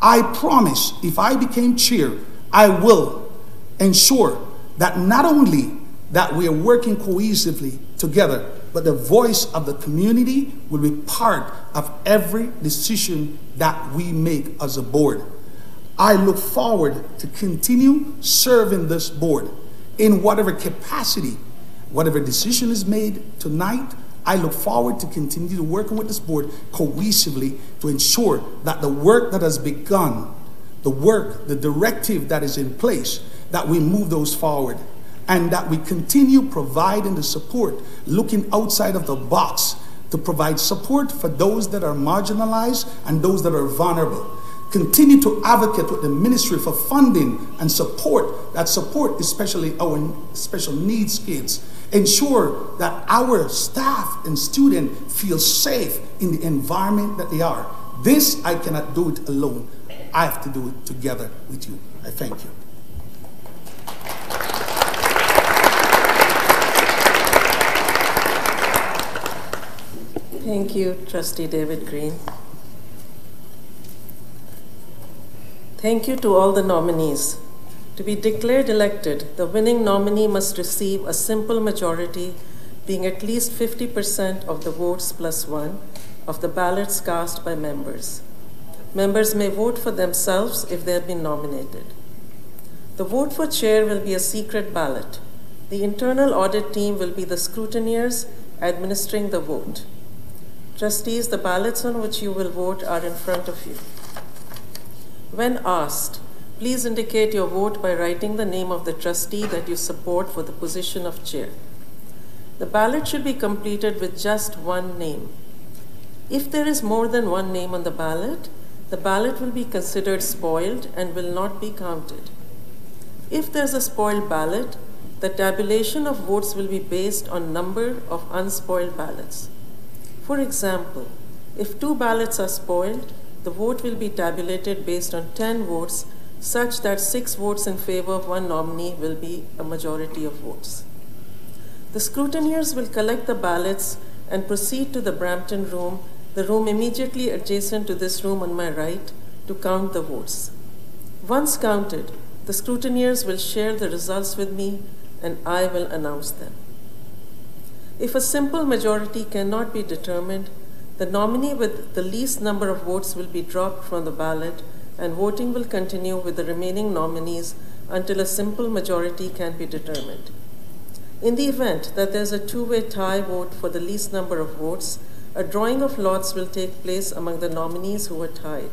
I promise if I became chair, I will ensure that not only that we are working cohesively together, but the voice of the community will be part of every decision that we make as a board. I look forward to continue serving this board in whatever capacity, whatever decision is made tonight. I look forward to continue working with this board cohesively to ensure that the work that has begun, the work, the directive that is in place, that we move those forward. And that we continue providing the support, looking outside of the box to provide support for those that are marginalized and those that are vulnerable. Continue to advocate with the ministry for funding and support, that support especially our special needs kids. Ensure that our staff and students feel safe in the environment that they are. This, I cannot do it alone. I have to do it together with you. I thank you. Thank you, Trustee David Green. Thank you to all the nominees. To be declared elected, the winning nominee must receive a simple majority, being at least fifty percent of the votes plus one of the ballots cast by members. Members may vote for themselves if they have been nominated. The vote for chair will be a secret ballot. The internal audit team will be the scrutineers administering the vote. Trustees, the ballots on which you will vote are in front of you. When asked, please indicate your vote by writing the name of the trustee that you support for the position of chair. The ballot should be completed with just one name. If there is more than one name on the ballot, the ballot will be considered spoiled and will not be counted. If there's a spoiled ballot, the tabulation of votes will be based on number of unspoiled ballots. For example, if two ballots are spoiled, the vote will be tabulated based on ten votes, such that six votes in favor of one nominee will be a majority of votes. The scrutineers will collect the ballots and proceed to the Brampton room, the room immediately adjacent to this room on my right, to count the votes. Once counted, the scrutineers will share the results with me and I will announce them. If a simple majority cannot be determined, the nominee with the least number of votes will be dropped from the ballot and voting will continue with the remaining nominees until a simple majority can be determined. In the event that there is a two-way tie vote for the least number of votes, a drawing of lots will take place among the nominees who are tied.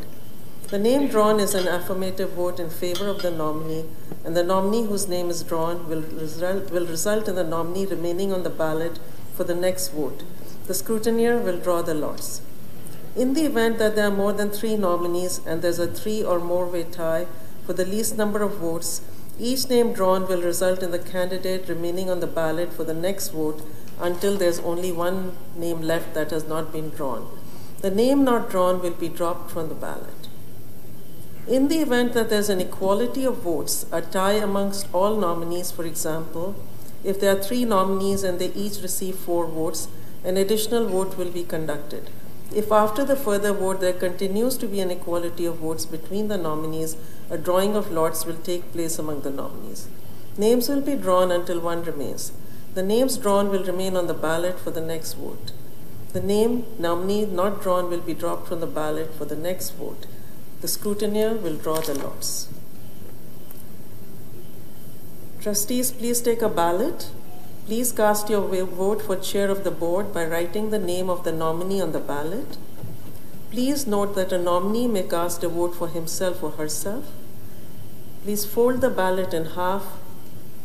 The name drawn is an affirmative vote in favor of the nominee, and the nominee whose name is drawn will result, will result in the nominee remaining on the ballot for the next vote. The scrutineer will draw the lots. In the event that there are more than three nominees and there's a three or more way tie for the least number of votes, each name drawn will result in the candidate remaining on the ballot for the next vote until there's only one name left that has not been drawn. The name not drawn will be dropped from the ballot. In the event that there's an equality of votes, a tie amongst all nominees, for example, if there are three nominees and they each receive four votes, an additional vote will be conducted. If after the further vote there continues to be an equality of votes between the nominees, a drawing of lots will take place among the nominees. Names will be drawn until one remains. The names drawn will remain on the ballot for the next vote. The name nominee not drawn will be dropped from the ballot for the next vote. The scrutineer will draw the lots. Trustees, please take a ballot. Please cast your vote for chair of the board by writing the name of the nominee on the ballot. Please note that a nominee may cast a vote for himself or herself. Please fold the ballot in half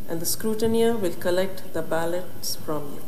and the scrutineer will collect the ballots from you.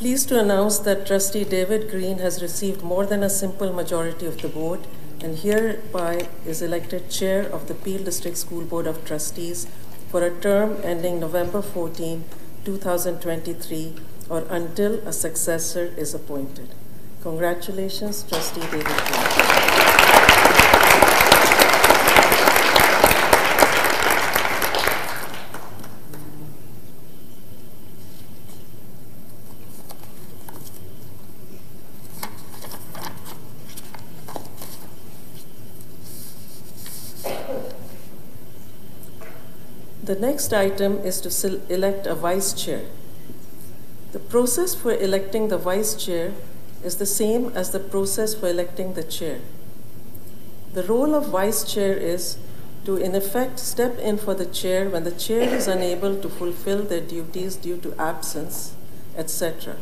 pleased to announce that Trustee David Green has received more than a simple majority of the board and hereby is elected Chair of the Peel District School Board of Trustees for a term ending November fourteenth, two thousand twenty-three, or until a successor is appointed. Congratulations, Trustee David Green. The next item is to elect a vice chair. The process for electing the vice chair is the same as the process for electing the chair. The role of vice chair is to, in effect, step in for the chair when the chair is unable to fulfill their duties due to absence, et cetera.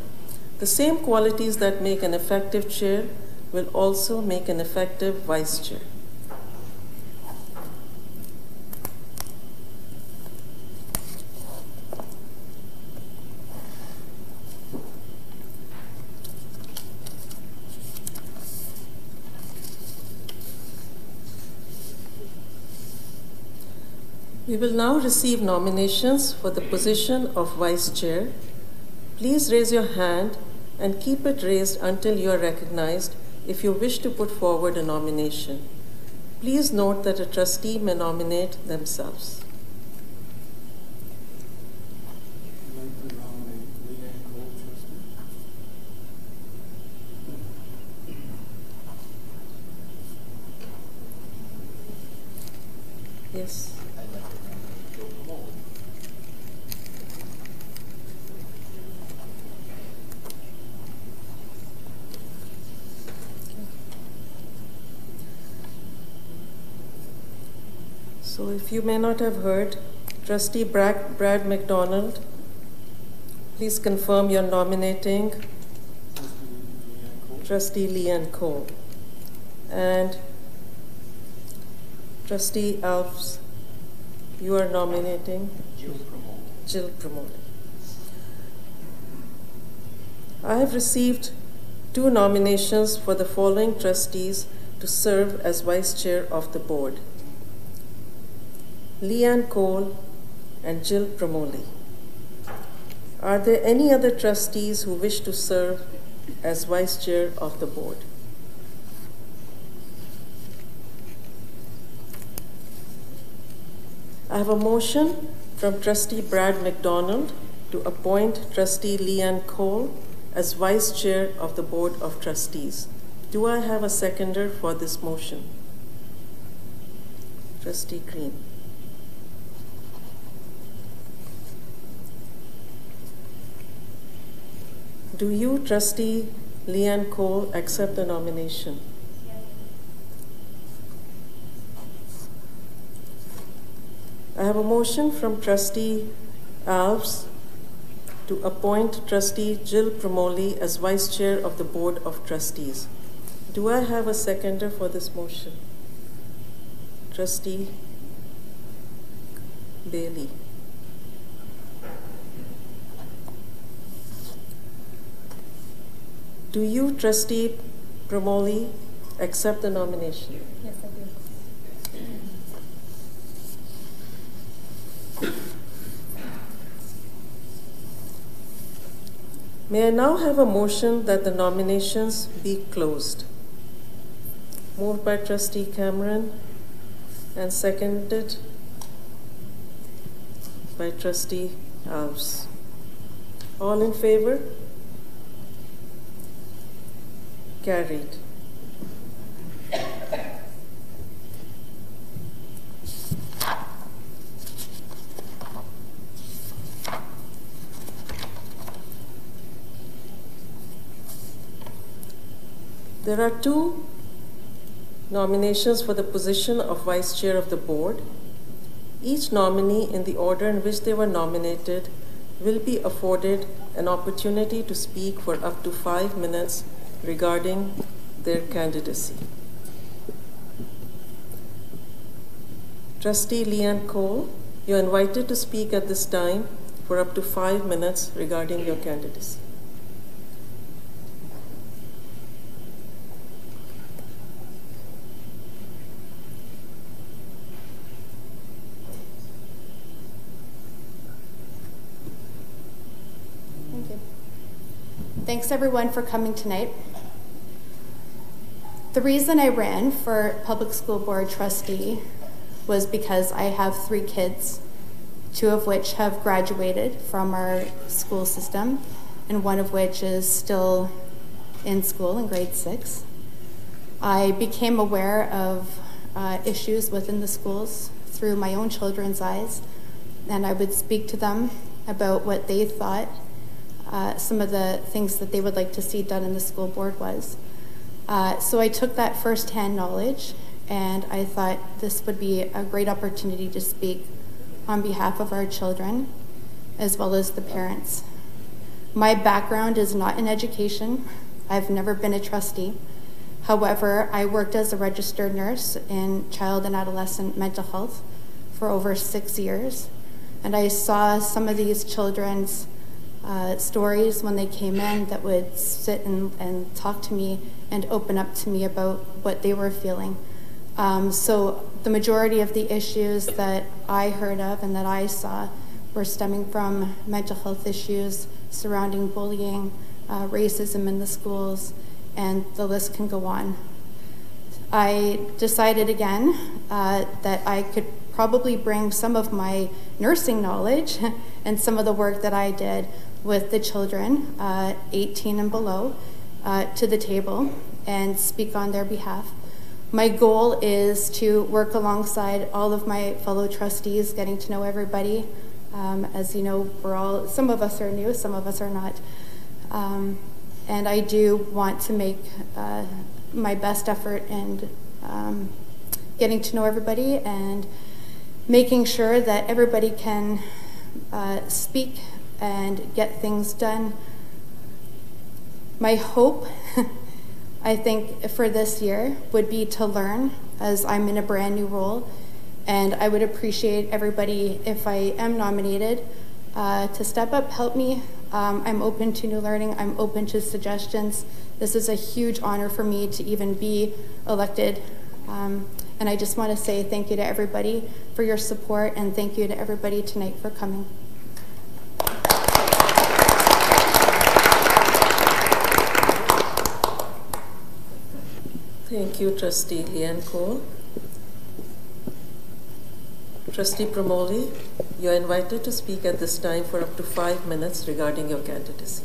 The same qualities that make an effective chair will also make an effective vice chair. We will now receive nominations for the position of Vice Chair. Please raise your hand and keep it raised until you are recognized if you wish to put forward a nomination. Please note that a trustee may nominate themselves. I'd like to nominate Leanne Cole, trustee. Yes. So if you may not have heard, Trustee Brad, Brad McDonald, please confirm you're nominating Trustee Leanne Cole. And Trustee Alves, you are nominating Jill Promoli. Jill Promoli. I have received two nominations for the following trustees to serve as Vice Chair of the Board: Leanne Cole and Jill Promoli. Are there any other trustees who wish to serve as Vice Chair of the Board? I have a motion from Trustee Brad McDonald to appoint Trustee Leanne Cole as Vice Chair of the Board of Trustees. Do I have a seconder for this motion? Trustee Green. Do you, Trustee Leanne Cole, accept the nomination? Yes. I have a motion from Trustee Alves to appoint Trustee Jill Promoli as Vice Chair of the Board of Trustees. Do I have a seconder for this motion? Trustee Bailey. Do you, Trustee Promoli, accept the nomination? Yes, I do. May I now have a motion that the nominations be closed? Moved by Trustee Cameron and seconded by Trustee Alves. All in favor? Carried. There are two nominations for the position of Vice Chair of the Board. Each nominee, in the order in which they were nominated, will be afforded an opportunity to speak for up to five minutes regarding their candidacy. Trustee Leanne Cole, you're invited to speak at this time for up to five minutes regarding your candidacy. Thanks everyone for coming tonight. The reason I ran for public school board trustee was because I have three kids, two of which have graduated from our school system, and one of which is still in school in grade six. I became aware of uh, issues within the schools through my own children's eyes, and I would speak to them about what they thought uh, some of the things that they would like to see done in the school board was. Uh, so I took that first-hand knowledge, and I thought this would be a great opportunity to speak on behalf of our children, as well as the parents. My background is not in education. I've never been a trustee. However, I worked as a registered nurse in child and adolescent mental health for over six years, and I saw some of these children's uh, stories when they came in that would sit and, and talk to me and open up to me about what they were feeling. Um, so the majority of the issues that I heard of and that I saw were stemming from mental health issues surrounding bullying, uh, racism in the schools, and the list can go on. I decided again uh, that I could probably bring some of my nursing knowledge and some of the work that I did with the children, uh, eighteen and below, uh, to the table and speak on their behalf. My goal is to work alongside all of my fellow trustees, getting to know everybody. Um, as you know, we're all, some of us are new, some of us are not. Um, and I do want to make uh, my best effort in um, getting to know everybody and making sure that everybody can uh, speak and get things done. My hope I think for this year would be to learn, as I'm in a brand new role, and I would appreciate everybody, if I am nominated, uh, to step up, help me. Um, I'm open to new learning, I'm open to suggestions. This is a huge honor for me to even be elected. Um, and I just want to say thank you to everybody for your support, and thank you to everybody tonight for coming. Thank you, Trustee Leanne Cole. Trustee Promoli, you are invited to speak at this time for up to five minutes regarding your candidacy.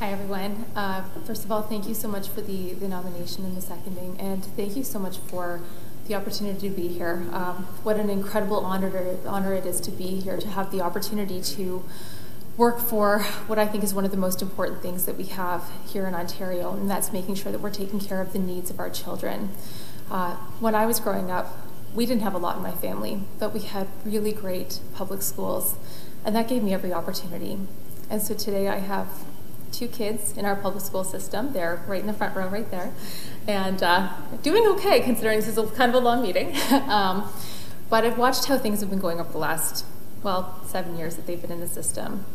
Hi, everyone. Uh, first of all, thank you so much for the, the nomination and the seconding, and thank you so much for the opportunity to be here. Um, what an incredible honor, honor it is to be here, to have the opportunity to work for what I think is one of the most important things that we have here in Ontario, and that's making sure that we're taking care of the needs of our children. Uh, when I was growing up, we didn't have a lot in my family, but we had really great public schools, and that gave me every opportunity. And so today I have two kids in our public school system. They're right in the front row right there, and uh, doing okay considering this is a, kind of a long meeting. um, but I've watched how things have been going over the last, well, seven years that they've been in the system.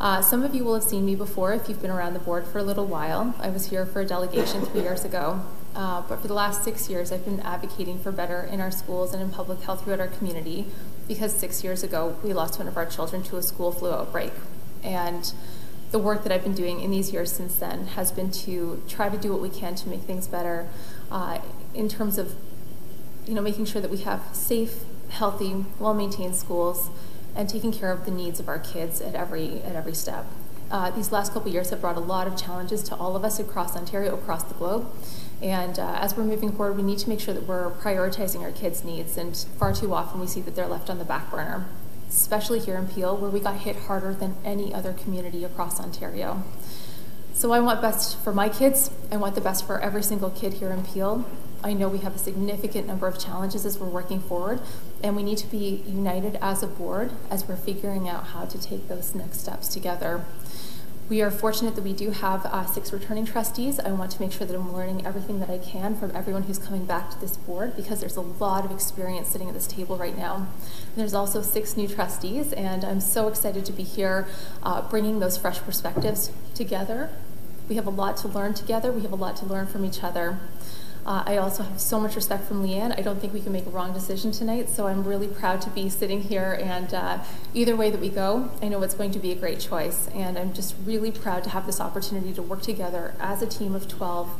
Uh, some of you will have seen me before if you've been around the board for a little while. I was here for a delegation three years ago, uh, but for the last six years I've been advocating for better in our schools and in public health throughout our community, because six years ago we lost one of our children to a school flu outbreak. And the work that I've been doing in these years since then has been to try to do what we can to make things better uh, in terms of, you know, making sure that we have safe, healthy, well-maintained schools, and taking care of the needs of our kids at every, at every step. Uh, these last couple years have brought a lot of challenges to all of us across Ontario, across the globe. And uh, as we're moving forward, we need to make sure that we're prioritizing our kids' needs, and far too often we see that they're left on the back burner, especially here in Peel, where we got hit harder than any other community across Ontario. So I want best for my kids. I want the best for every single kid here in Peel. I know we have a significant number of challenges as we're working forward, and we need to be united as a board as we're figuring out how to take those next steps together. We are fortunate that we do have uh, six returning trustees. I want to make sure that I'm learning everything that I can from everyone who's coming back to this board, because there's a lot of experience sitting at this table right now. And there's also six new trustees, and I'm so excited to be here uh, bringing those fresh perspectives together. We have a lot to learn together. We have a lot to learn from each other. Uh, I also have so much respect from Leanne. I don't think we can make a wrong decision tonight, so I'm really proud to be sitting here, and uh, either way that we go, I know it's going to be a great choice, and I'm just really proud to have this opportunity to work together as a team of twelve,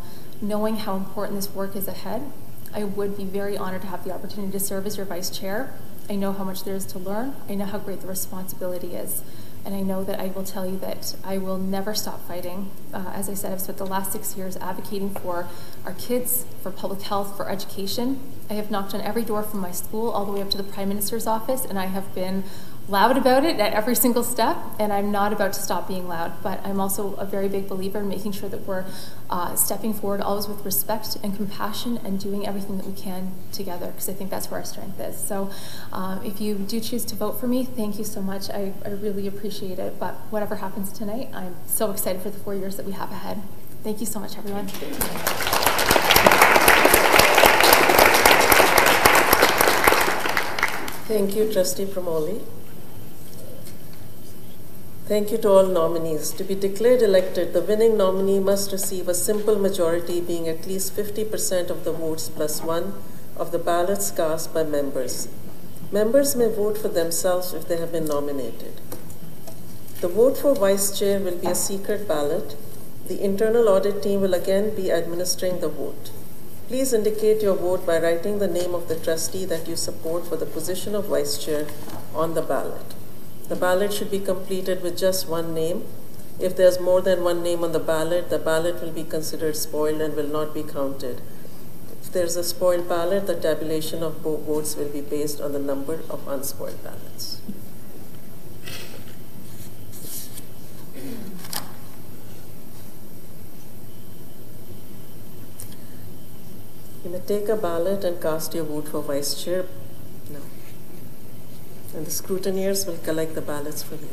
knowing how important this work is ahead. I would be very honored to have the opportunity to serve as your vice chair. I know how much there is to learn. I know how great the responsibility is. And I know that I will tell you that I will never stop fighting. Uh, as I said, I've spent the last six years advocating for our kids, for public health, for education. I have knocked on every door from my school all the way up to the Prime Minister's office, and I have been loud about it at every single step, and I'm not about to stop being loud. But I'm also a very big believer in making sure that we're uh, stepping forward always with respect and compassion and doing everything that we can together, because I think that's where our strength is. So um, if you do choose to vote for me, thank you so much. I, I really appreciate it. But whatever happens tonight, I'm so excited for the four years that we have ahead. Thank you so much, everyone. Thank you, Trustee Promoli. Thank you to all nominees. To be declared elected, the winning nominee must receive a simple majority being at least fifty percent of the votes plus one of the ballots cast by members. Members may vote for themselves if they have been nominated. The vote for vice chair will be a secret ballot. The internal audit team will again be administering the vote. Please indicate your vote by writing the name of the trustee that you support for the position of vice chair on the ballot. The ballot should be completed with just one name. If there's more than one name on the ballot, the ballot will be considered spoiled and will not be counted. If there's a spoiled ballot, the tabulation of votes will be based on the number of unspoiled ballots. You may take a ballot and cast your vote for vice chair. And the scrutineers will collect the ballots for you.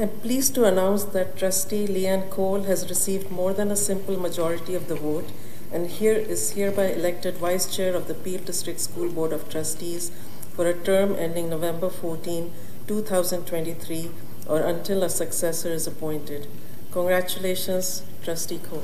I'm pleased to announce that Trustee Leanne Cole has received more than a simple majority of the vote and here is hereby elected Vice Chair of the Peel District School Board of Trustees for a term ending November fourteenth, two thousand twenty-three, or until a successor is appointed. Congratulations, Trustee Cole.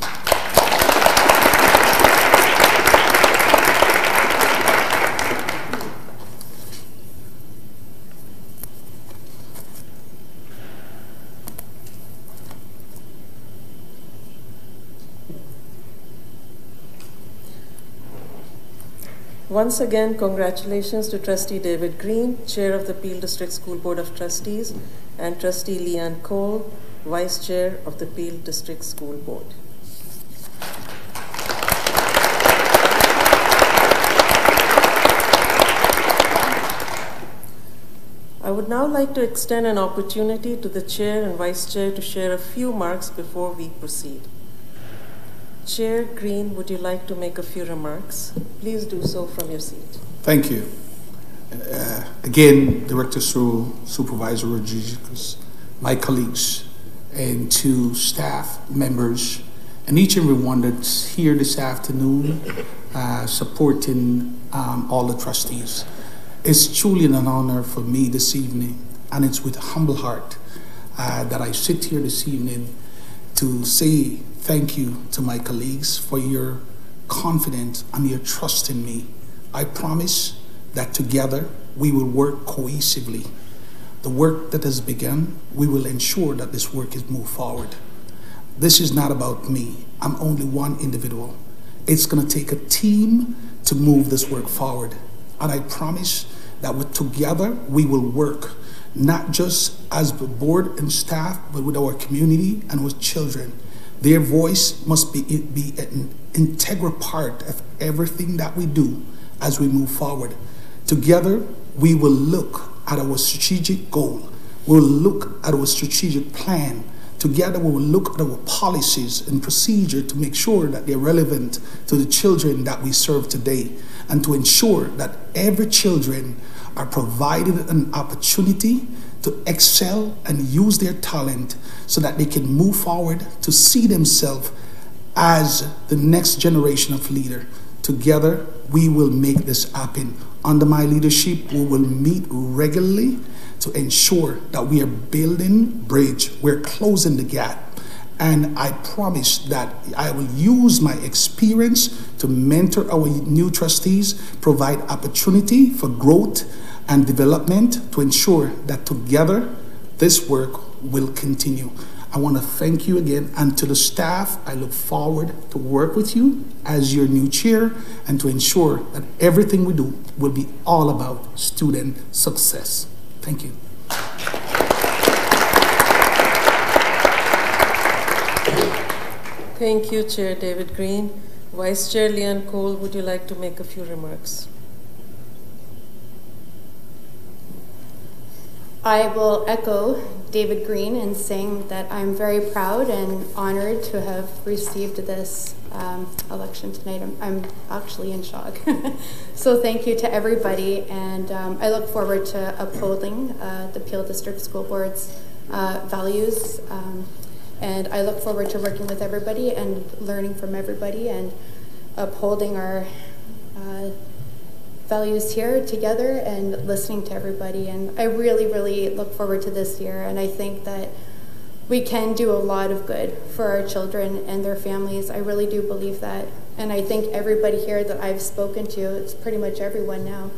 Once again, congratulations to Trustee David Green, Chair of the Peel District School Board of Trustees, and Trustee Leanne Cole, Vice Chair of the Peel District School Board. I would now like to extend an opportunity to the Chair and Vice Chair to share a few remarks before we proceed. Chair Green, would you like to make a few remarks? Please do so from your seat. Thank you. Uh, again, Director Sewell, Supervisor Rodriguez, my colleagues, and to staff members, and each and every one that's here this afternoon uh, supporting um, all the trustees. It's truly an honor for me this evening, and it's with a humble heart uh, that I sit here this evening to say thank you to my colleagues for your confidence and your trust in me. I promise that together we will work cohesively. The work that has begun, we will ensure that this work is moved forward. This is not about me. I'm only one individual. It's going to take a team to move this work forward. And I promise that with together we will work, not just as the board and staff, but with our community and with children. Their voice must be, be an integral part of everything that we do as we move forward. Together, we will look at our strategic goal. We'll look at our strategic plan. Together, we will look at our policies and procedure to make sure that they're relevant to the children that we serve today, and to ensure that every children are provided an opportunity to excel and use their talent so that they can move forward to see themselves as the next generation of leader. Together, we will make this happen. Under my leadership, we will meet regularly to ensure that we are building bridge, we're closing the gap. And I promise that I will use my experience to mentor our new trustees, provide opportunity for growth and development to ensure that together this work will continue. I want to thank you again, and to the staff, I look forward to work with you as your new chair and to ensure that everything we do will be all about student success. Thank you. Thank you, Chair David Green. Vice Chair Leanne Cole, would you like to make a few remarks? I will echo David Green in saying that I'm very proud and honored to have received this um, election tonight. I'm, I'm actually in shock. So thank you to everybody, and um, I look forward to upholding uh, the Peel District School Board's uh, values, um, and I look forward to working with everybody and learning from everybody and upholding our uh, values here together and listening to everybody. And I really, really look forward to this year. And I think that we can do a lot of good for our children and their families. I really do believe that. And I think everybody here that I've spoken to, it's pretty much everyone now,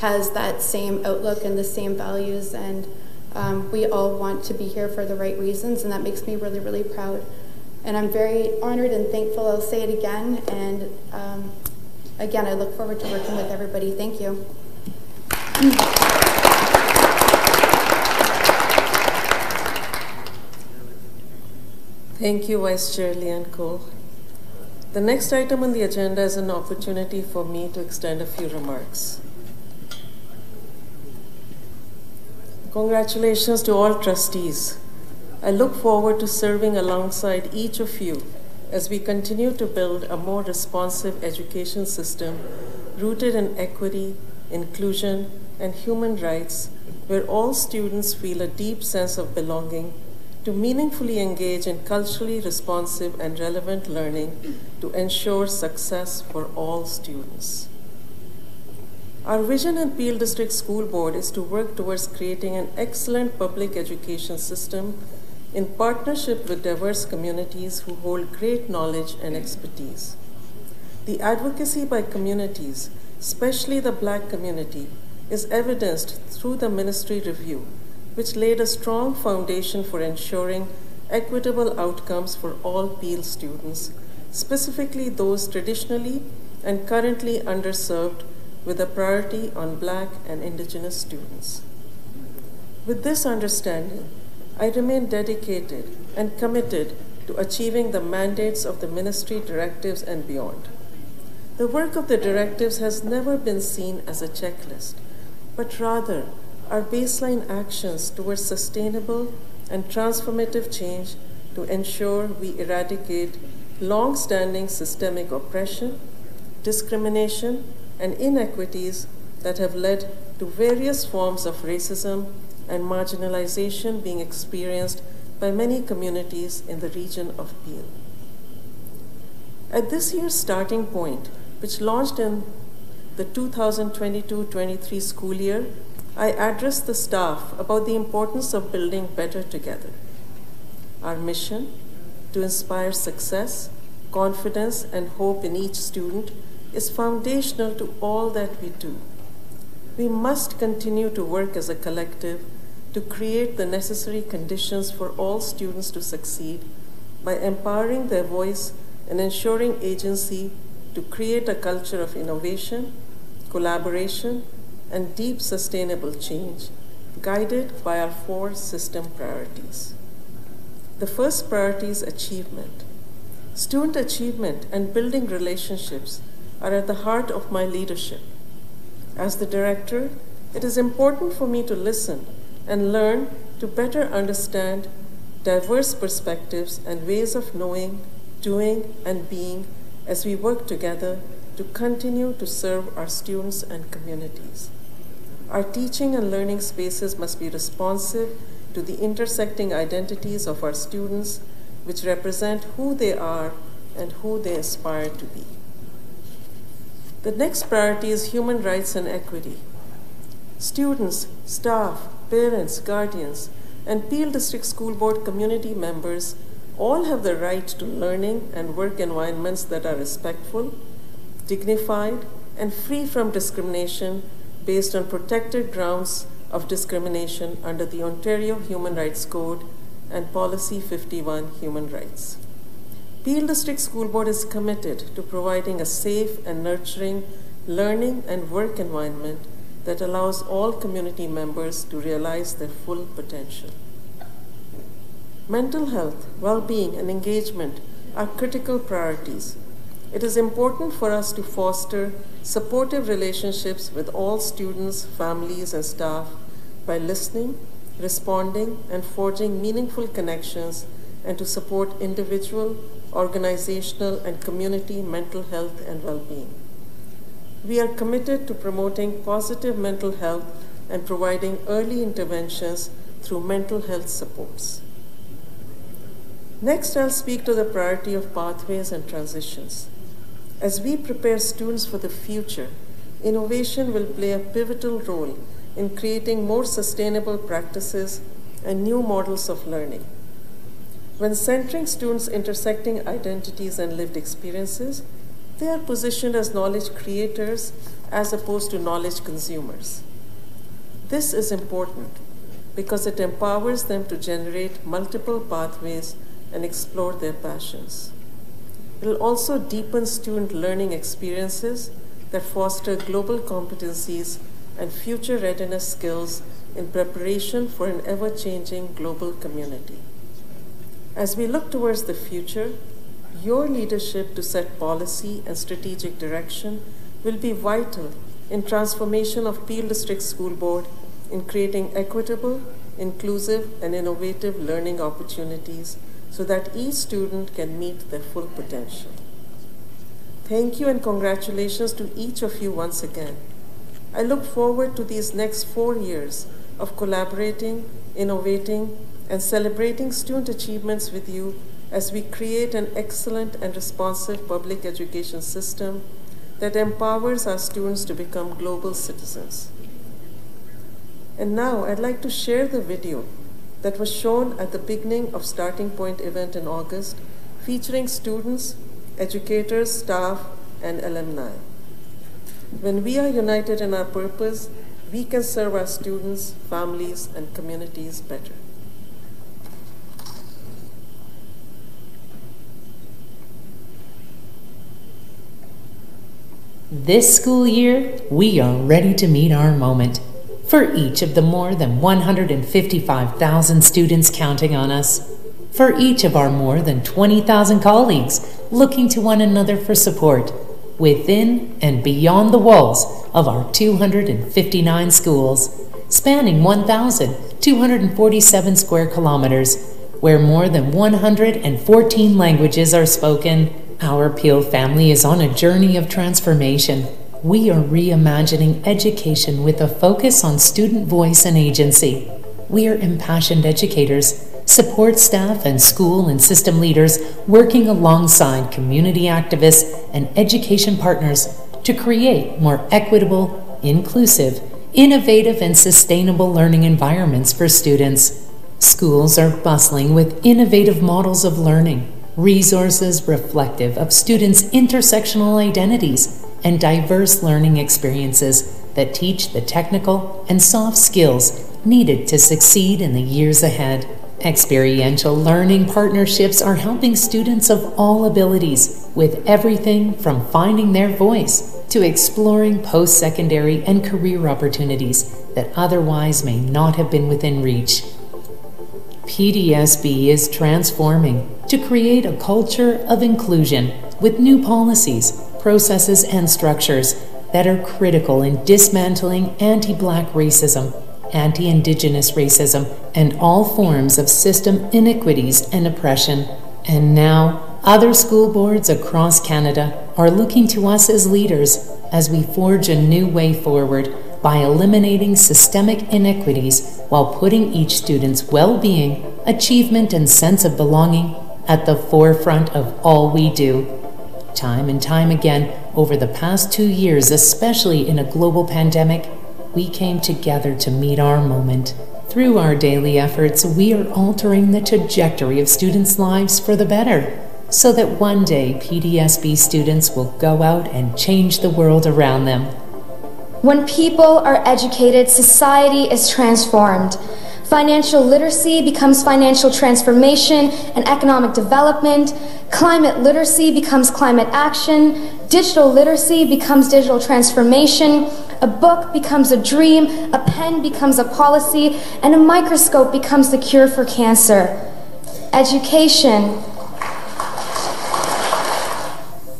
has that same outlook and the same values. And um, we all want to be here for the right reasons. And that makes me really, really proud. And I'm very honored and thankful. I'll say it again. And um, Again, I look forward to working with everybody. Thank you. Thank you, Vice Chair Leanne Cole. The next item on the agenda is an opportunity for me to extend a few remarks. Congratulations to all trustees. I look forward to serving alongside each of you as we continue to build a more responsive education system rooted in equity, inclusion, and human rights, where all students feel a deep sense of belonging to meaningfully engage in culturally responsive and relevant learning to ensure success for all students. Our vision in Peel District School Board is to work towards creating an excellent public education system in partnership with diverse communities who hold great knowledge and expertise. The advocacy by communities, especially the Black community, is evidenced through the ministry review, which laid a strong foundation for ensuring equitable outcomes for all Peel students, specifically those traditionally and currently underserved, with a priority on Black and Indigenous students. With this understanding, I remain dedicated and committed to achieving the mandates of the ministry directives and beyond. The work of the directives has never been seen as a checklist, but rather our baseline actions towards sustainable and transformative change to ensure we eradicate long-standing systemic oppression, discrimination, and inequities that have led to various forms of racism and marginalization being experienced by many communities in the region of Peel. At this year's starting point, which launched in the two thousand twenty-two twenty-three school year, I addressed the staff about the importance of building better together. Our mission, to inspire success, confidence, and hope in each student, is foundational to all that we do. We must continue to work as a collective to create the necessary conditions for all students to succeed by empowering their voice and ensuring agency to create a culture of innovation, collaboration, and deep sustainable change, guided by our four system priorities. The first priority is achievement. Student achievement and building relationships are at the heart of my leadership. As the director, it is important for me to listen and learn to better understand diverse perspectives and ways of knowing, doing, and being as we work together to continue to serve our students and communities. Our teaching and learning spaces must be responsive to the intersecting identities of our students, which represent who they are and who they aspire to be. The next priority is human rights and equity. Students, staff, parents, guardians, and Peel District School Board community members all have the right to learning and work environments that are respectful, dignified, and free from discrimination based on protected grounds of discrimination under the Ontario Human Rights Code and Policy fifty-one Human Rights. Peel District School Board is committed to providing a safe and nurturing learning and work environment that allows all community members to realize their full potential. Mental health, well-being, and engagement are critical priorities. It is important for us to foster supportive relationships with all students, families, and staff by listening, responding, and forging meaningful connections, and to support individual, organizational, and community mental health and well-being. We are committed to promoting positive mental health and providing early interventions through mental health supports. Next, I'll speak to the priority of pathways and transitions. As we prepare students for the future, innovation will play a pivotal role in creating more sustainable practices and new models of learning. When centering students' intersecting identities and lived experiences, they are positioned as knowledge creators as opposed to knowledge consumers. This is important because it empowers them to generate multiple pathways and explore their passions. It will also deepen student learning experiences that foster global competencies and future readiness skills in preparation for an ever-changing global community. As we look towards the future, your leadership to set policy and strategic direction will be vital in transformation of Peel District School Board in creating equitable, inclusive, and innovative learning opportunities so that each student can meet their full potential. Thank you and congratulations to each of you once again. I look forward to these next four years of collaborating, innovating, and celebrating student achievements with you as we create an excellent and responsive public education system that empowers our students to become global citizens. And now I'd like to share the video that was shown at the beginning of Starting Point event in August, featuring students, educators, staff, and alumni. When we are united in our purpose, we can serve our students, families, and communities better. This school year, we are ready to meet our moment. For each of the more than one hundred fifty-five thousand students counting on us. For each of our more than twenty thousand colleagues looking to one another for support within and beyond the walls of our two hundred fifty-nine schools, spanning one thousand two hundred forty-seven square kilometers, where more than one hundred fourteen languages are spoken. Our Peel family is on a journey of transformation. We are reimagining education with a focus on student voice and agency. We are impassioned educators, support staff, and school and system leaders working alongside community activists and education partners to create more equitable, inclusive, innovative, and sustainable learning environments for students. Schools are bustling with innovative models of learning, resources reflective of students' intersectional identities, and diverse learning experiences that teach the technical and soft skills needed to succeed in the years ahead. Experiential learning partnerships are helping students of all abilities with everything from finding their voice to exploring post-secondary and career opportunities that otherwise may not have been within reach. P D S B is transforming to create a culture of inclusion with new policies, processes, and structures that are critical in dismantling anti-Black racism, anti-Indigenous racism, and all forms of system inequities and oppression. And now, other school boards across Canada are looking to us as leaders as we forge a new way forward by eliminating systemic inequities while putting each student's well-being, achievement, and sense of belonging at the forefront of all we do. Time and time again, over the past two years, especially in a global pandemic, we came together to meet our moment. Through our daily efforts, we are altering the trajectory of students' lives for the better, so that one day P D S B students will go out and change the world around them. When people are educated, society is transformed. Financial literacy becomes financial transformation and economic development. Climate literacy becomes climate action. Digital literacy becomes digital transformation. A book becomes a dream. A pen becomes a policy. And a microscope becomes the cure for cancer. Education.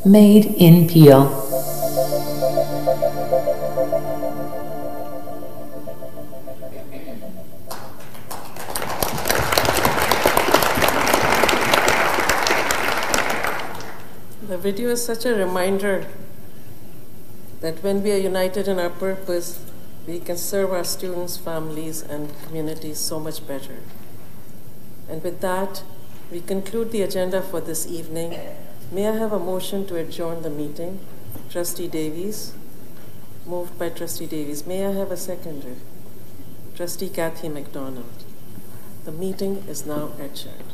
Made in Peel. The video is such a reminder that when we are united in our purpose, we can serve our students, families, and communities so much better. And with that, we conclude the agenda for this evening. May I have a motion to adjourn the meeting? Trustee Davies, moved by Trustee Davies. May I have a seconder? Trustee Kathy McDonald. The meeting is now adjourned.